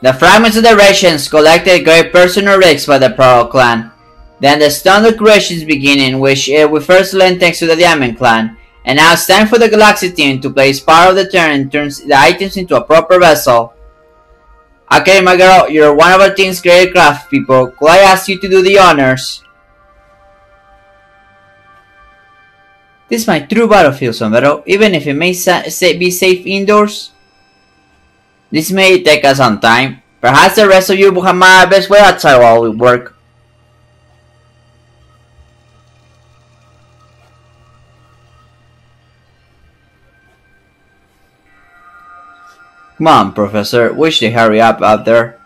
The fragments of the rations collected great personal risks by the Pearl Clan. Then the standard creations beginning, which we first learned thanks to the Diamond Clan. And now it's time for the Galaxy Team to place part of the turn and turns the items into a proper vessel. Okay, my girl, you're one of our team's great craft people. Could I ask you to do the honors? This is my true battlefield, Sombrero, even if it may be safe indoors. This may take us some time. Perhaps the rest of you will have my best way outside while we work. Come on, Professor, wish they hurry up out there.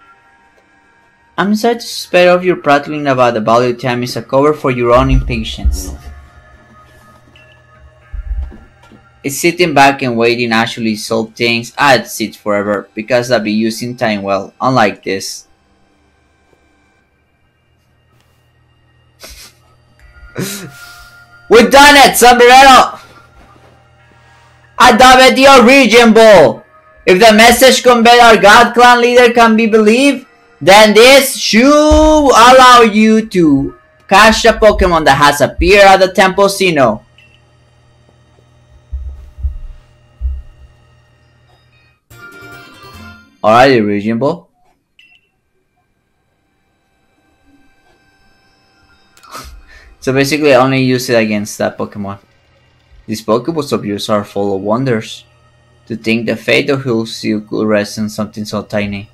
I'm sorry to spare off your prattling about the value time is a cover for your own impatience. It's sitting back and waiting actually solve things. I'd sit forever, because I'd be using time well, unlike this. We've done it, Sombrero! I dubbed the origin ball! If the message conveyed our God Clan leader can be believed, then this should allow you to catch the Pokemon that has appeared at the Temple Sinnoh. Alrighty, Region Ball. So basically, I only use it against that Pokemon. These Pokeballs of yours are full of wonders. To think the fate of Hisui could rest on something so tiny.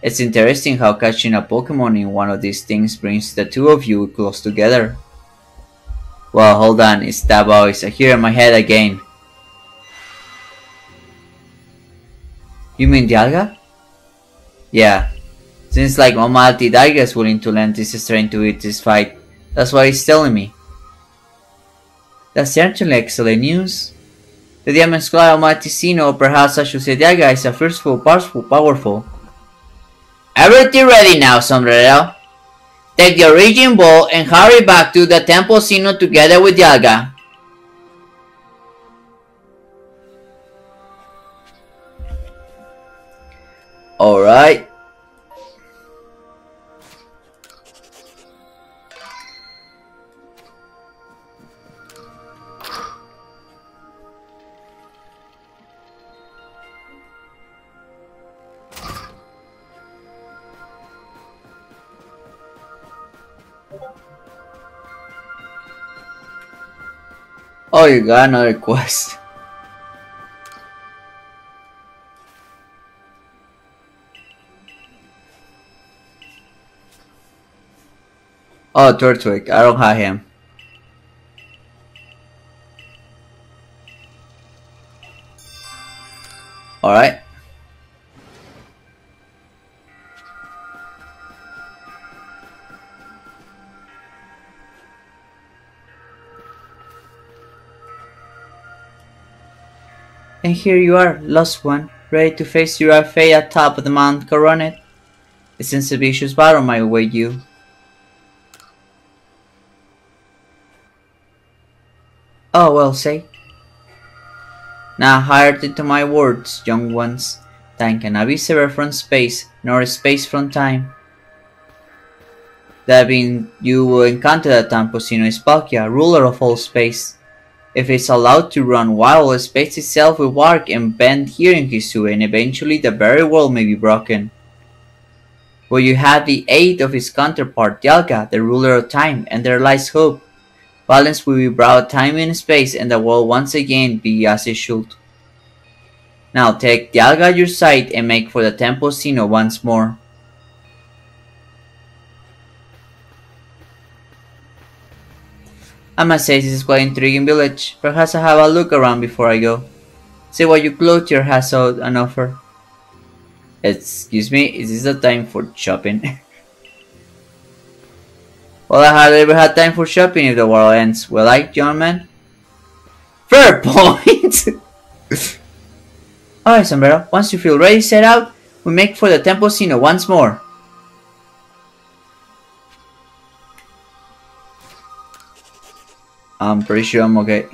It's interesting how catching a Pokemon in one of these things brings the two of you close together. Well, hold on, it's that voice. I hear in my head again. You mean Dialga? Yeah. Seems like Almighty Dialga is willing to lend this strength to it this fight. That's what he's telling me. That's certainly excellent news. The Diamond Clan Almighty Sinnoh, perhaps I should say Dialga, is a forceful, powerful. Everything ready now, Sombrero. Take the origin ball and hurry back to the Temple Sinnoh together with Dialga. Alright. Oh, you got another quest. Oh, Turtwig, I don't have him. Alright. And here you are, lost one, ready to face your fate atop the Mount Coronet. It seems a vicious battle might await you. Oh well, say. Now hearken into my words, young ones. Time cannot be severed from space, nor space from time. That being, you will encounter the Tamposino Spalkia, ruler of all space. If it's allowed to run wild, space itself will warp and bend here in Hisui, and eventually the very world may be broken. But you have the aid of his counterpart, Dialga, the ruler of time, and there lies hope. Balance will be brought time and space, and the world once again be as it should. Now take Dialga at your side and make for the Temple Sinnoh once more. I must say this is quite an intriguing village. Perhaps I'll have a look around before I go. See what your clothier has on offer. Excuse me, is this the time for shopping? Well, I hardly ever had time for shopping if the world ends, will I, young man? Fair point! Alright, Sombrero, once you feel ready, set out, we make for the Temple Sinnoh once more. I'm pretty sure I'm okay.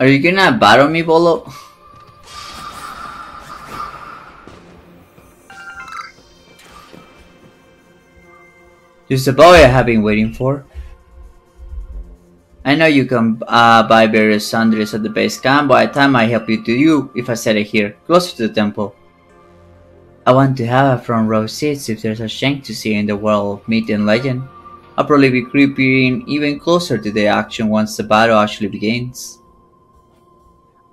Are you gonna battle me, Volo? Just the boy I have been waiting for. I know you can buy various sundries at the base camp, but by the time I help you to you, if I set it here, closer to the temple. I want to have a front row seat if there's a shank to see in the world of myth and legend. I'll probably be creeping even closer to the action once the battle actually begins.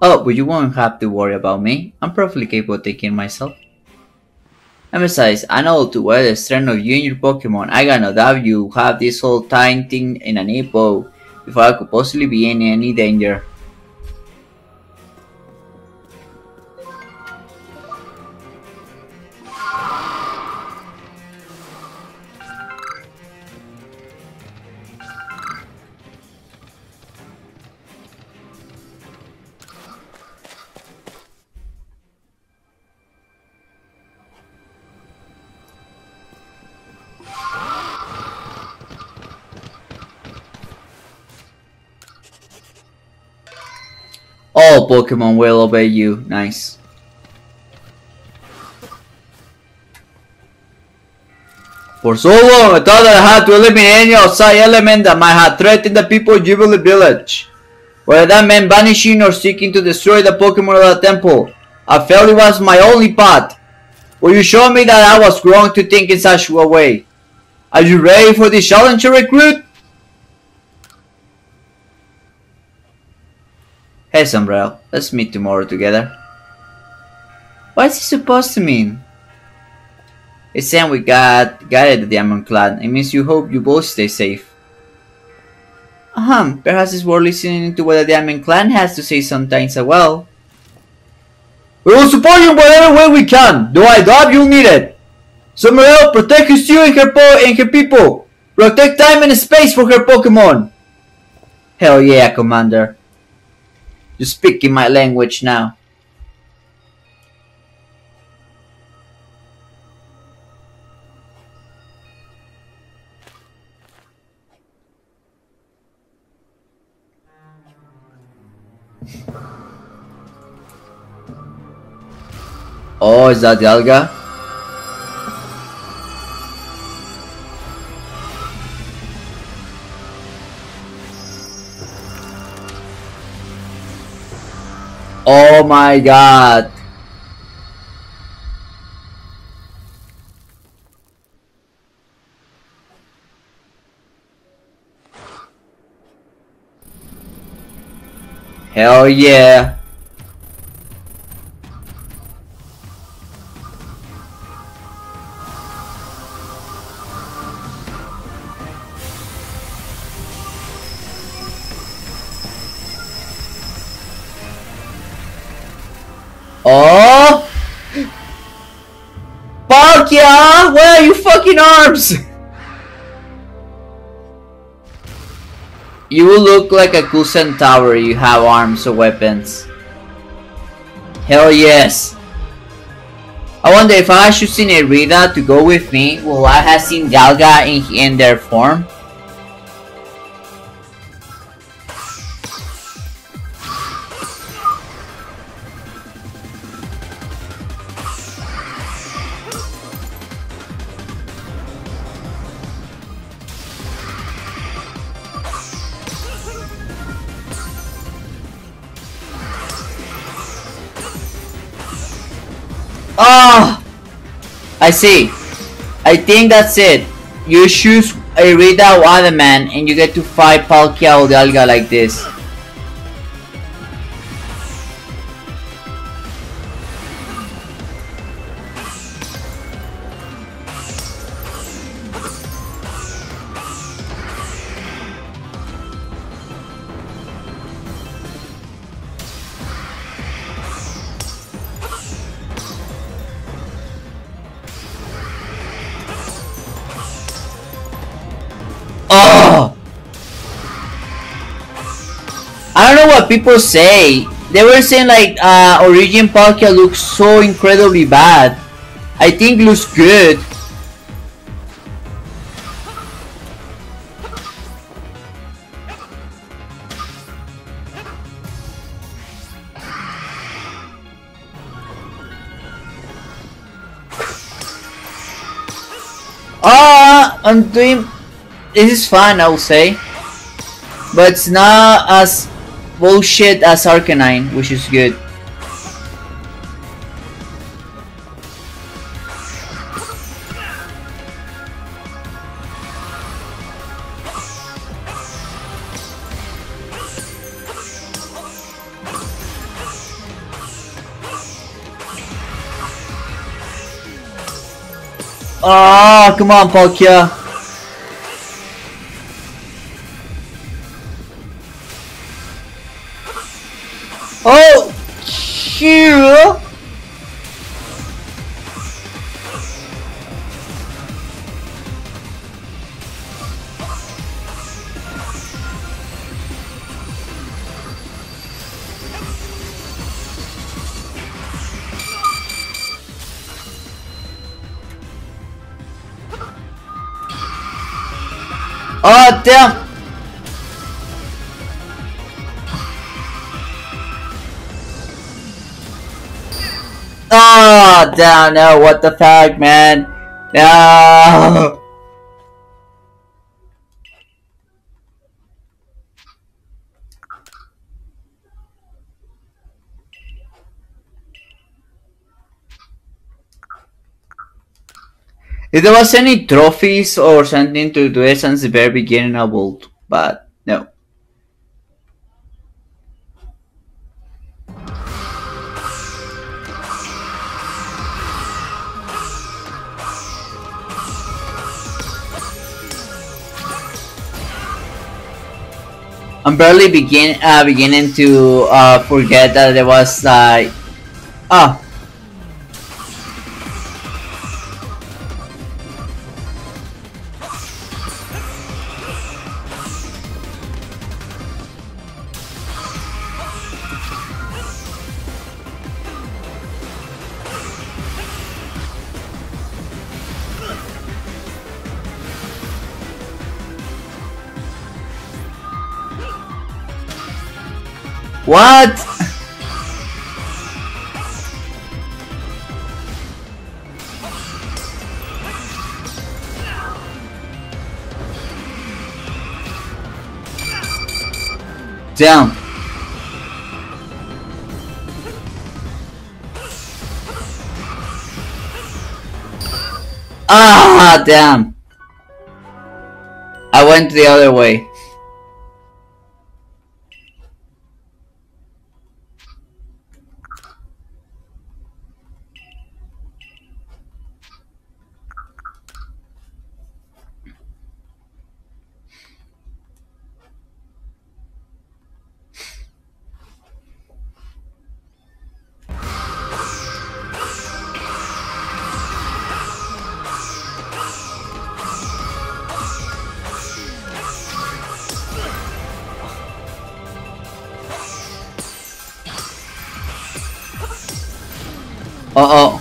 Oh, but you won't have to worry about me. I'm perfectly capable of taking myself. And besides, I know too well the strength of you and your Pokemon. I got no doubt you have this whole time thing in a neat bow before I could possibly be in any danger. All Pokemon will obey you. Nice. For so long, I thought that I had to eliminate any outside element that might have threatened the people of Jubilife Village. Whether that meant banishing or seeking to destroy the Pokemon of the temple, I felt it was my only path. But you showed me that I was wrong to think in such a way. Are you ready for this challenge to recruit? Hey Sombrero, let's meet tomorrow together. What is it supposed to mean? It's saying we guided the Diamond Clan. It means you hope you both stay safe. Perhaps it's worth listening to what the Diamond Clan has to say sometimes as well. We will support you in whatever way we can, though I doubt you'll need it. Summerell, protect Hisui and her people. Protect time and space for her Pokemon. Hell yeah, Commander. You're speaking my language now. Oh, is that the alga? Oh my god. Hell yeah. Oh, fuck yeah! Where are your fucking arms? You look like a cool centaur. You have arms or weapons. Hell yes! I wonder if I should send Irida to go with me. Will I have seen Galga in their form? Oh, I see. I think that's it. You choose Irida or Adamant and you get to fight Palkia or the Alga like this. I don't know what people say. They were saying like Origin Palkia looks so incredibly bad. I think looks good. I'm doing this is fun, I will say. But it's not as bullshit as Arcanine, which is good. Ah, oh, come on, Palkia. Oh, cute. Oh, damn. Oh, damn, no, what the fuck, man? No! If there was any trophies or something to do it since the very beginning, I would, but no. I'm barely beginning to forget that there was Ah! What? Down. Ah, damn. I went the other way. Uh-oh.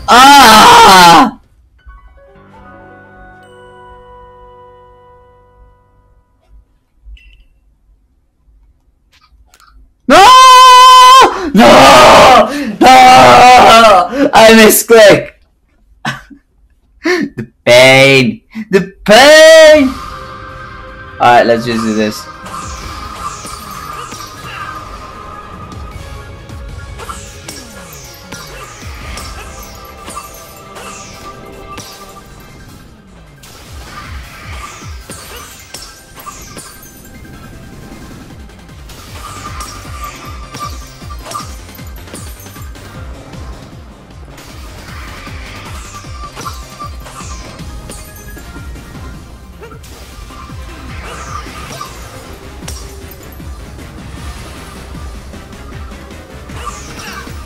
Oh! Ah! No! No! No! I misclicked. The pain. The pain. All right, let's just do this.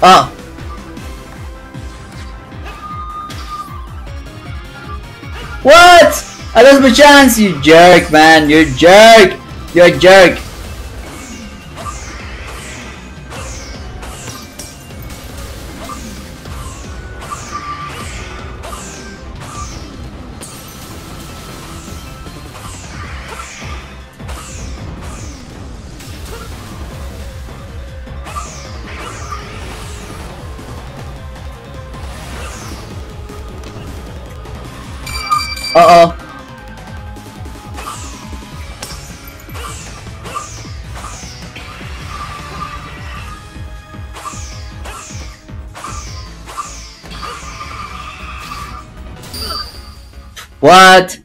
Oh! What? I lost my chance, you jerk, man. You jerk. You're a jerk. Uh-oh. What?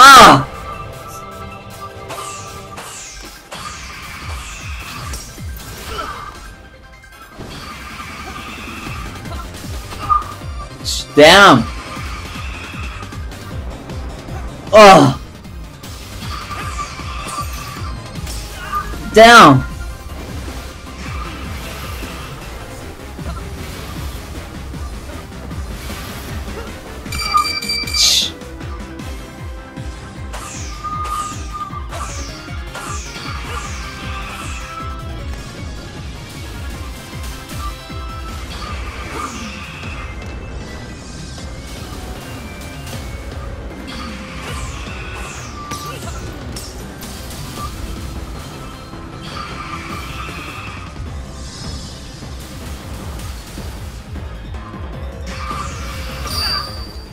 Ah! Damn! Oh! Down!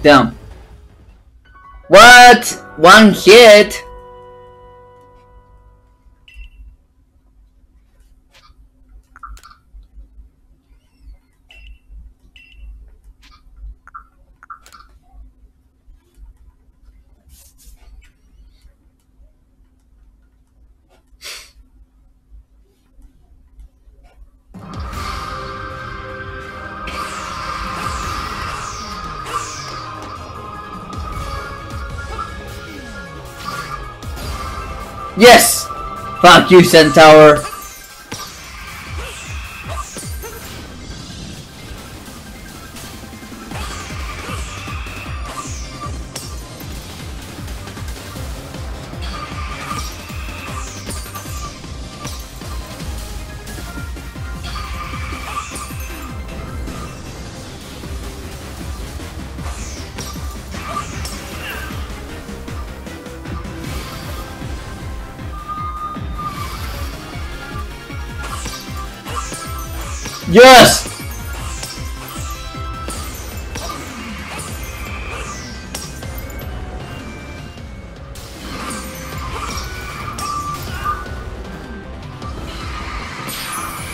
them. What? One hit? Yes! Fuck you, Centaur! Yes!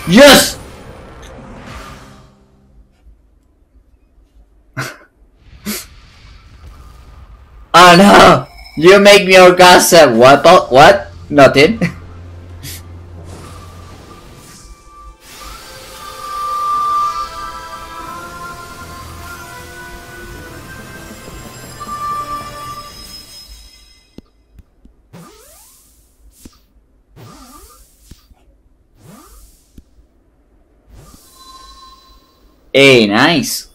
Yes! Oh no! You make me orgasm! What? What? Nothing. Hey, nice.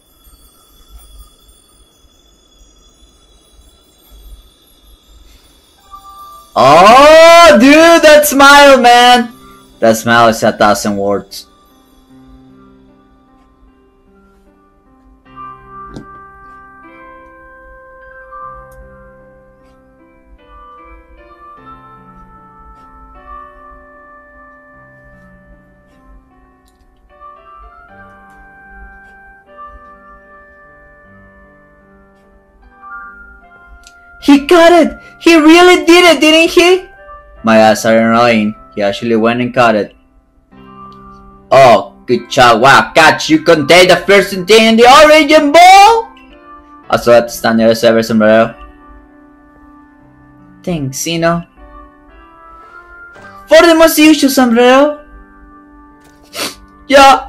Oh, dude, that smile, man. That smile is 1,000 words. He got it! He really did it, didn't he? My eyes are annoying. He actually went and caught it. Oh, good job. Wow, catch! You contained the first thing in the origin ball! I saw that stand near the server sombrero. Thanks, Sinnoh. For the most usual sombrero. Yeah!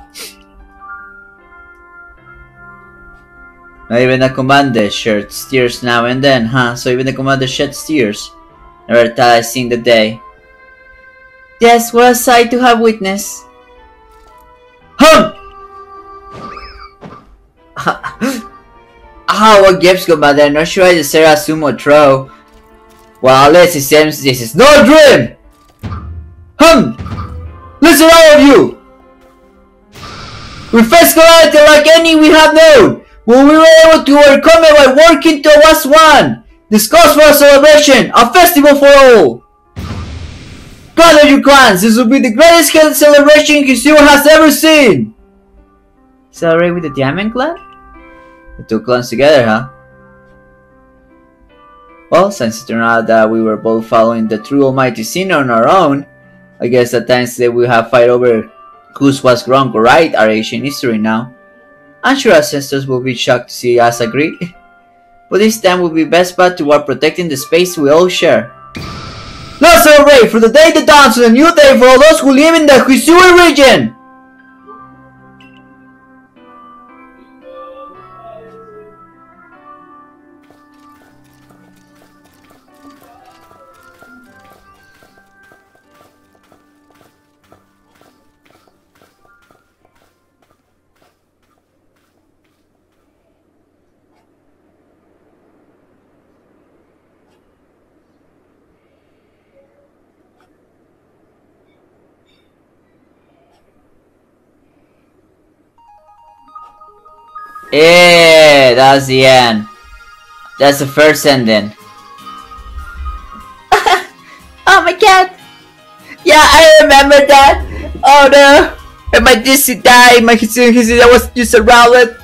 Not even the commander sheds tears now and then, huh? So even the commander sheds tears. Never thought I'd seen the day. Yes, what a sight to have witnessed. Hum! Ah, what gives, commander? I'm not sure I deserve a sumo throw. Well, unless it seems this is no dream! Hum! Listen, all of you! We face calamity like any we have known! When we were able to overcome it by working towards one! This calls for a celebration! A festival for all! Gather your clans! This will be the greatest celebration Hisui has ever seen! Celebrate with the Diamond Clan? The two clans together, huh? Well, since it turned out that we were both following the true Almighty Sinnoh on our own, I guess at times that we have fight over who's was wrong or right our ancient history now. I'm sure our ancestors will be shocked to see us agree, but this time will be best bet toward protecting the space we all share. Let's celebrate for the day that dawns on a new day for all those who live in the Hisui region! Yeah, that's the end. That's the first ending. Oh my god! Yeah, I remember that! Oh no! And my Disney died, my Hisui was just surrounded.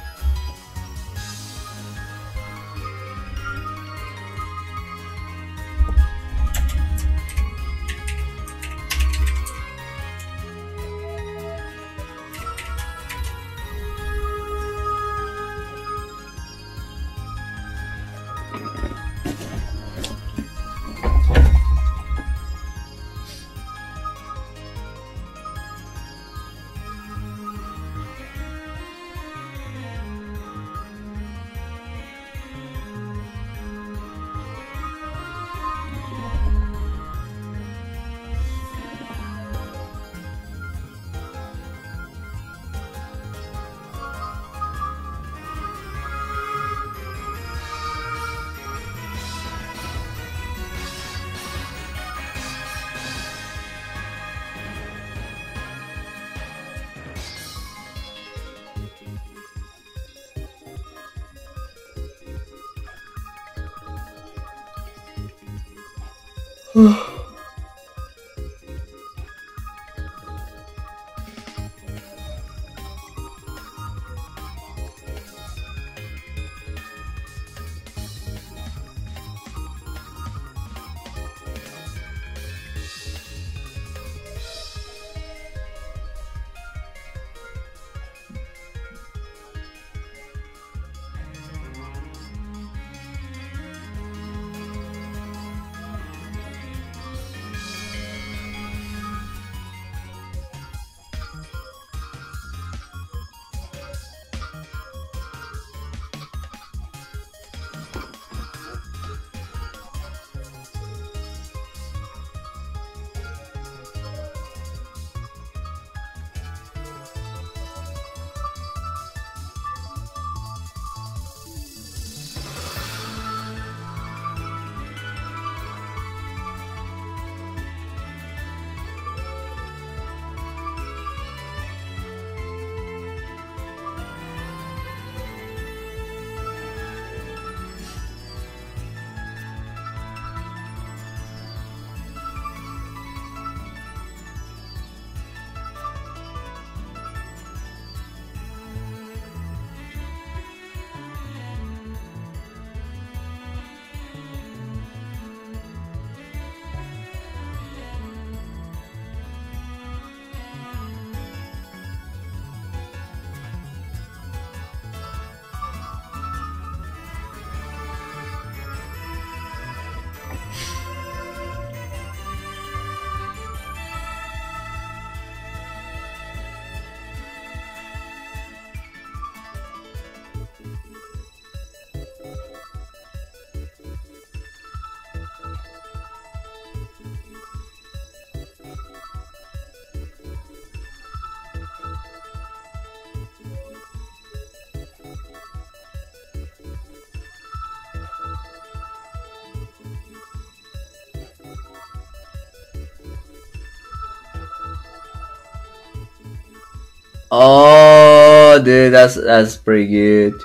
Oh, dude, that's pretty good.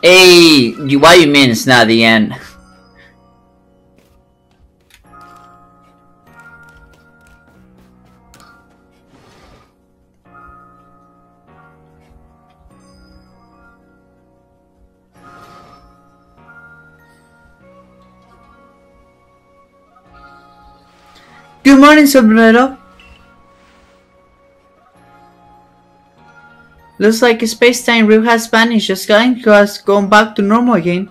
Hey, what do you mean it's not the end? Good morning, Sombrero. Looks like space-time rip has vanished, just has gone back to normal again.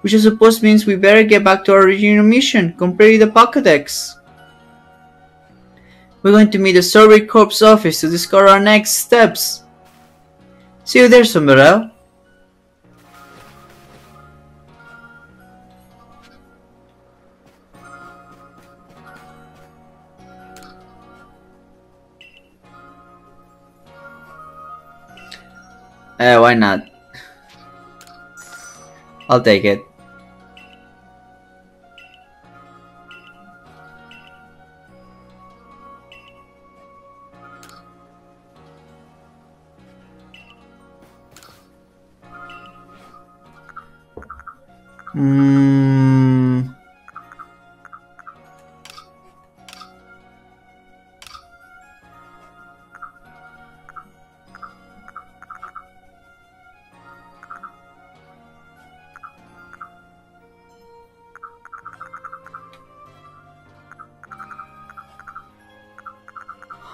Which I suppose means we better get back to our original mission, complete the Pokédex. We're going to meet the Survey Corps office to discover our next steps. See you there, Sombrero. Why not? I'll take it.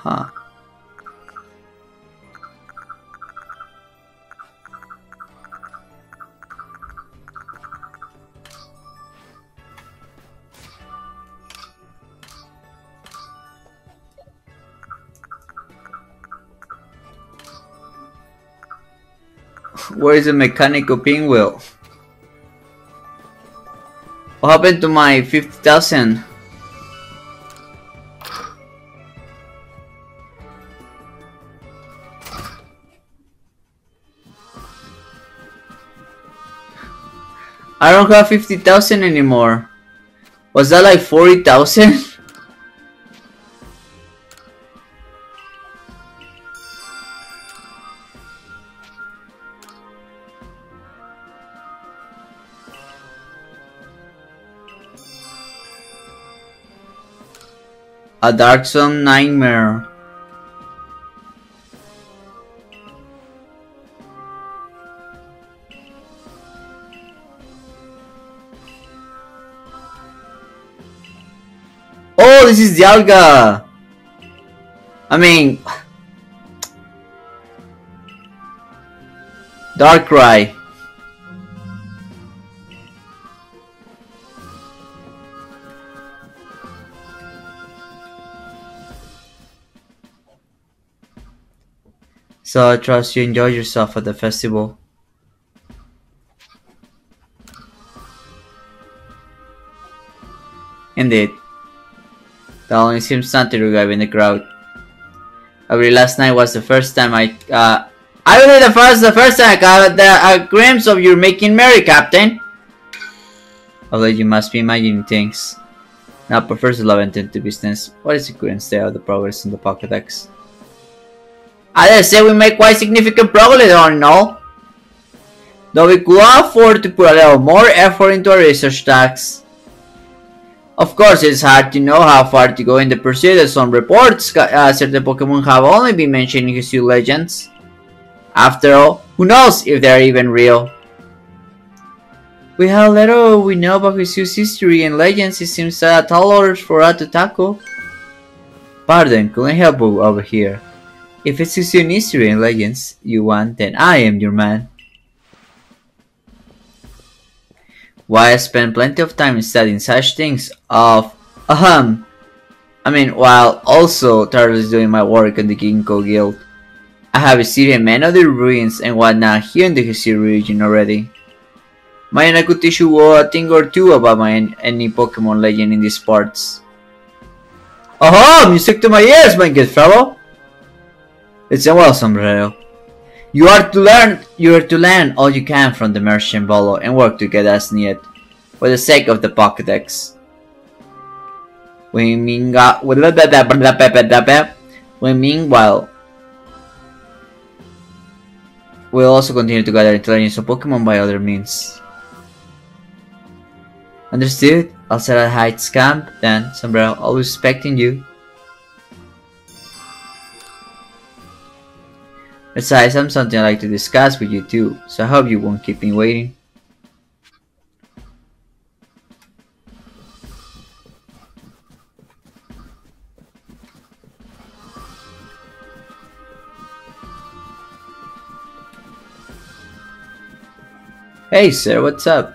Huh. Where is the mechanical pinwheel? What happened to my 50,000? I don't have 50,000 anymore. Was that like 40,000? A Dark Zone nightmare. Oh, this is the Dialga. I mean, Darkrai. So I trust you enjoy yourself at the festival. Indeed. That only seems something regarding the crowd. I believe last night was the first time I believe the first time I got a glimpse of you making merry, Captain. Although you must be imagining things. Now prefers love and tend to business. What is it couldn't stay out of the progress in the Pokedex? I dare say we made quite significant progress on all. Though we could afford to put a little more effort into our research tasks. Of course, it's hard to know how far to go in the pursuit, as some reports certain Pokemon have only been mentioned in Hisui legends. After all, who knows if they're even real? With how little we know about Hisui's history and legends, it seems a tall order for us to tackle. Pardon, couldn't help you over here. If it's Hisui's history and legends you want, then I am your man. Why I spend plenty of time studying such things of while also tirelessly doing my work on the Ginkgo Guild. I have studied many of the ruins and whatnot here in the Hisui region already. Maybe I could teach you a thing or two about any Pokemon legend in these parts. Aha! Music to my ears, my good fellow! It's a well, sombrero. You are to learn all you can from the merchant Volo and work together as needed, for the sake of the Pokedex. Meanwhile, we'll also continue to gather intelligence of Pokemon by other means. Understood? I'll set a hide camp then, sombrero. Always expecting you. Besides, I'm something I'd like to discuss with you too, so I hope you won't keep me waiting. Hey sir, what's up?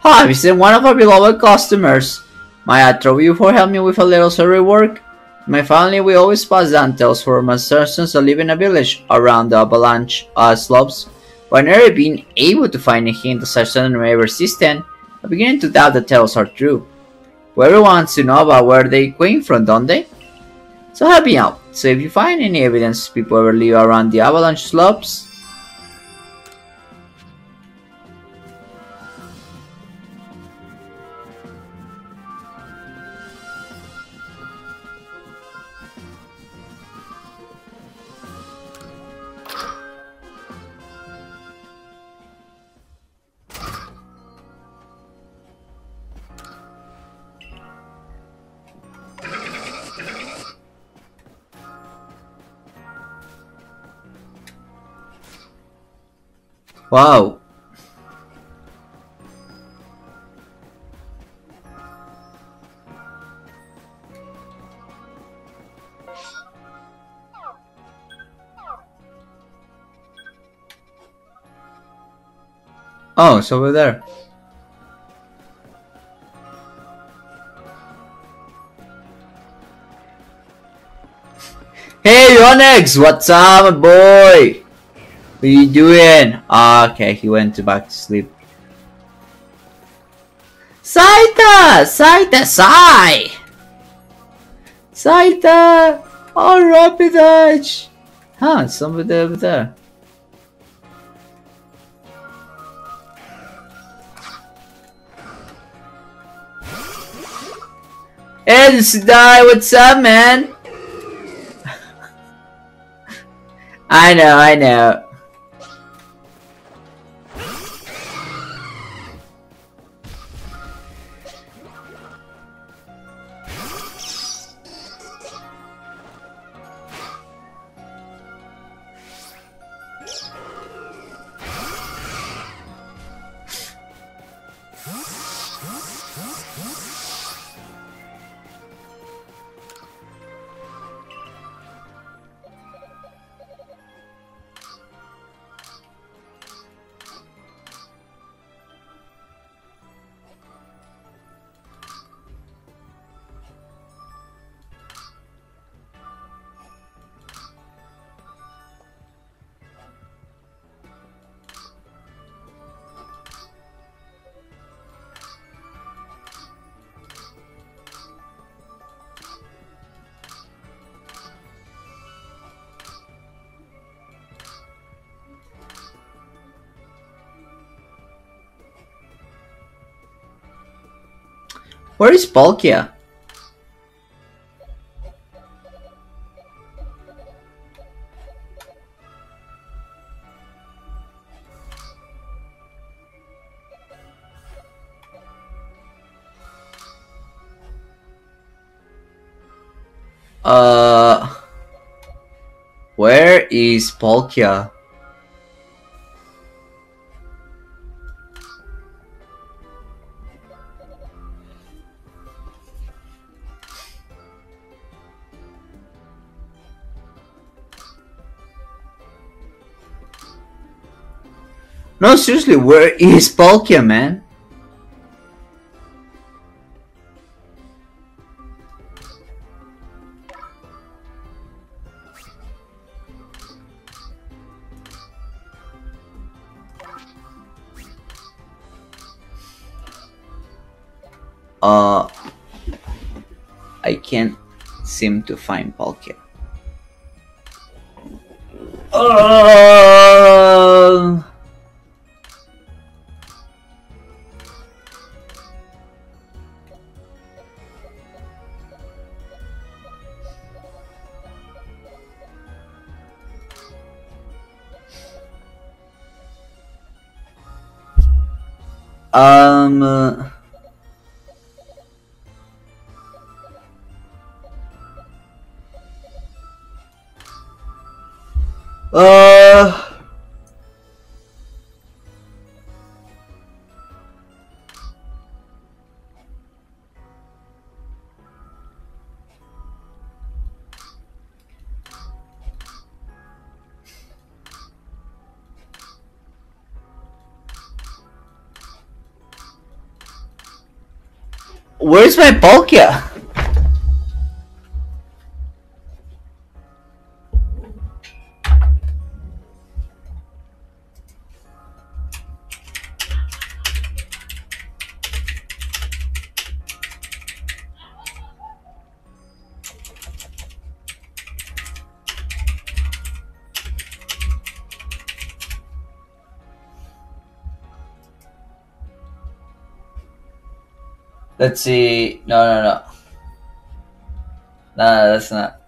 Hi, this is one of our beloved customers. May I trouble you for helping me with a little survey work? My family will always pass down tales from my ancestors who live in a village around the avalanche slopes, but never being able to find a hint of such something ever existed, I'm beginning to doubt the tales are true. But everyone wants to know about where they came from, don't they? So help me out. So if you find any evidence people ever live around the avalanche slopes, wow. Oh, it's over there. Hey, Yonex! What's up, boy? What you doing? Ah, okay, he went back to sleep. Saita! Saita! Sai! Saita! Oh, Rapidash! Huh, somebody over there. Hey, this is Dai, what's up, man? I know, I know. Where is Palkia? Where is Palkia? No, seriously, where is Palkia, man? I can't seem to find Palkia. Where's my Palkia? Let's see. No, that's not.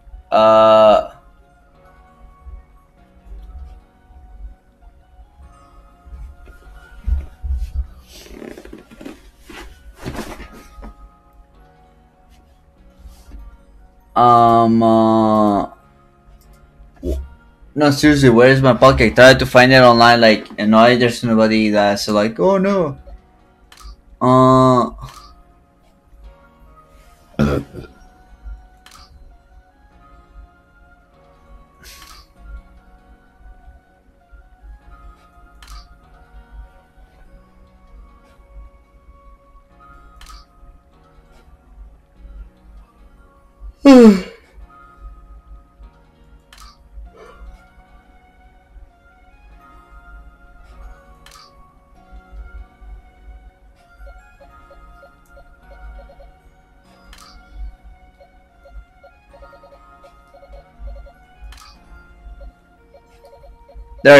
No, seriously, where is my Palkia? I tried to find it online, like, and now there's nobody that's like, oh no. There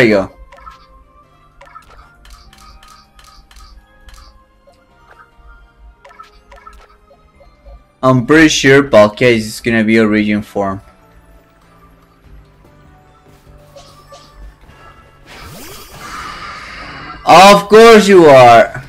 you go. I'm pretty sure Palkia is gonna be a region form. Of course you are!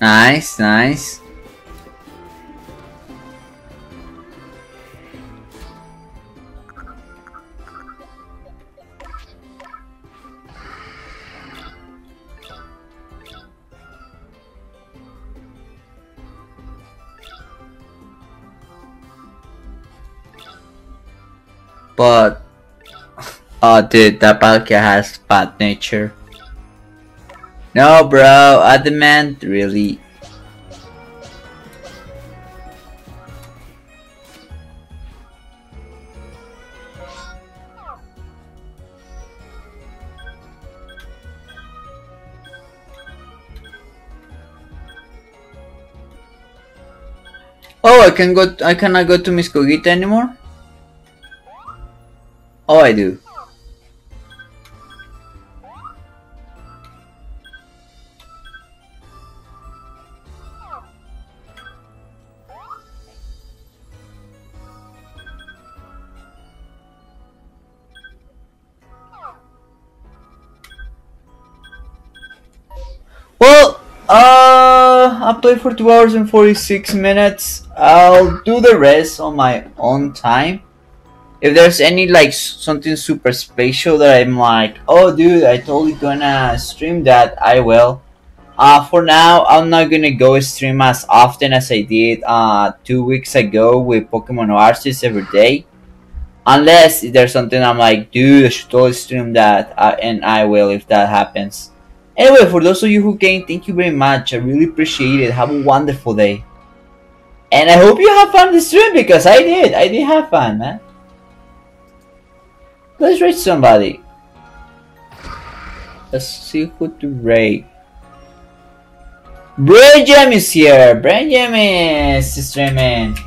Nice, nice. But, oh dude, that Palkia has bad nature. No, bro, I demand really. Oh, I cannot go to Miss Cogita anymore? Oh, I do. I played for 2 hours and 46 minutes. I'll do the rest on my own time. If there's any like something super special that I'm like, oh dude, I totally gonna stream that, I will. For now, I'm not gonna go stream as often as I did 2 weeks ago with Pokemon Arceus every day. Unless if there's something I'm like, dude, I should totally stream that, and I will if that happens. Anyway, for those of you who came, thank you very much. I really appreciate it. Have a wonderful day. And I hope you have fun this stream, because I did. I did have fun, man. Let's raid somebody. Let's see who to raid. Brain Jam is here. Brain Jam is streaming.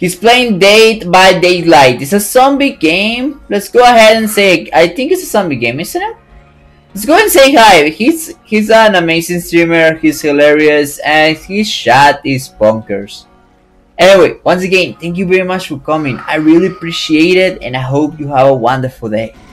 He's playing Date by Daylight. It's a zombie game. Let's go ahead and say, I think it's a zombie game, isn't it? Let's go and say hi. He's an amazing streamer. He's hilarious. And his chat is bonkers. Anyway, once again, thank you very much for coming. I really appreciate it. And I hope you have a wonderful day.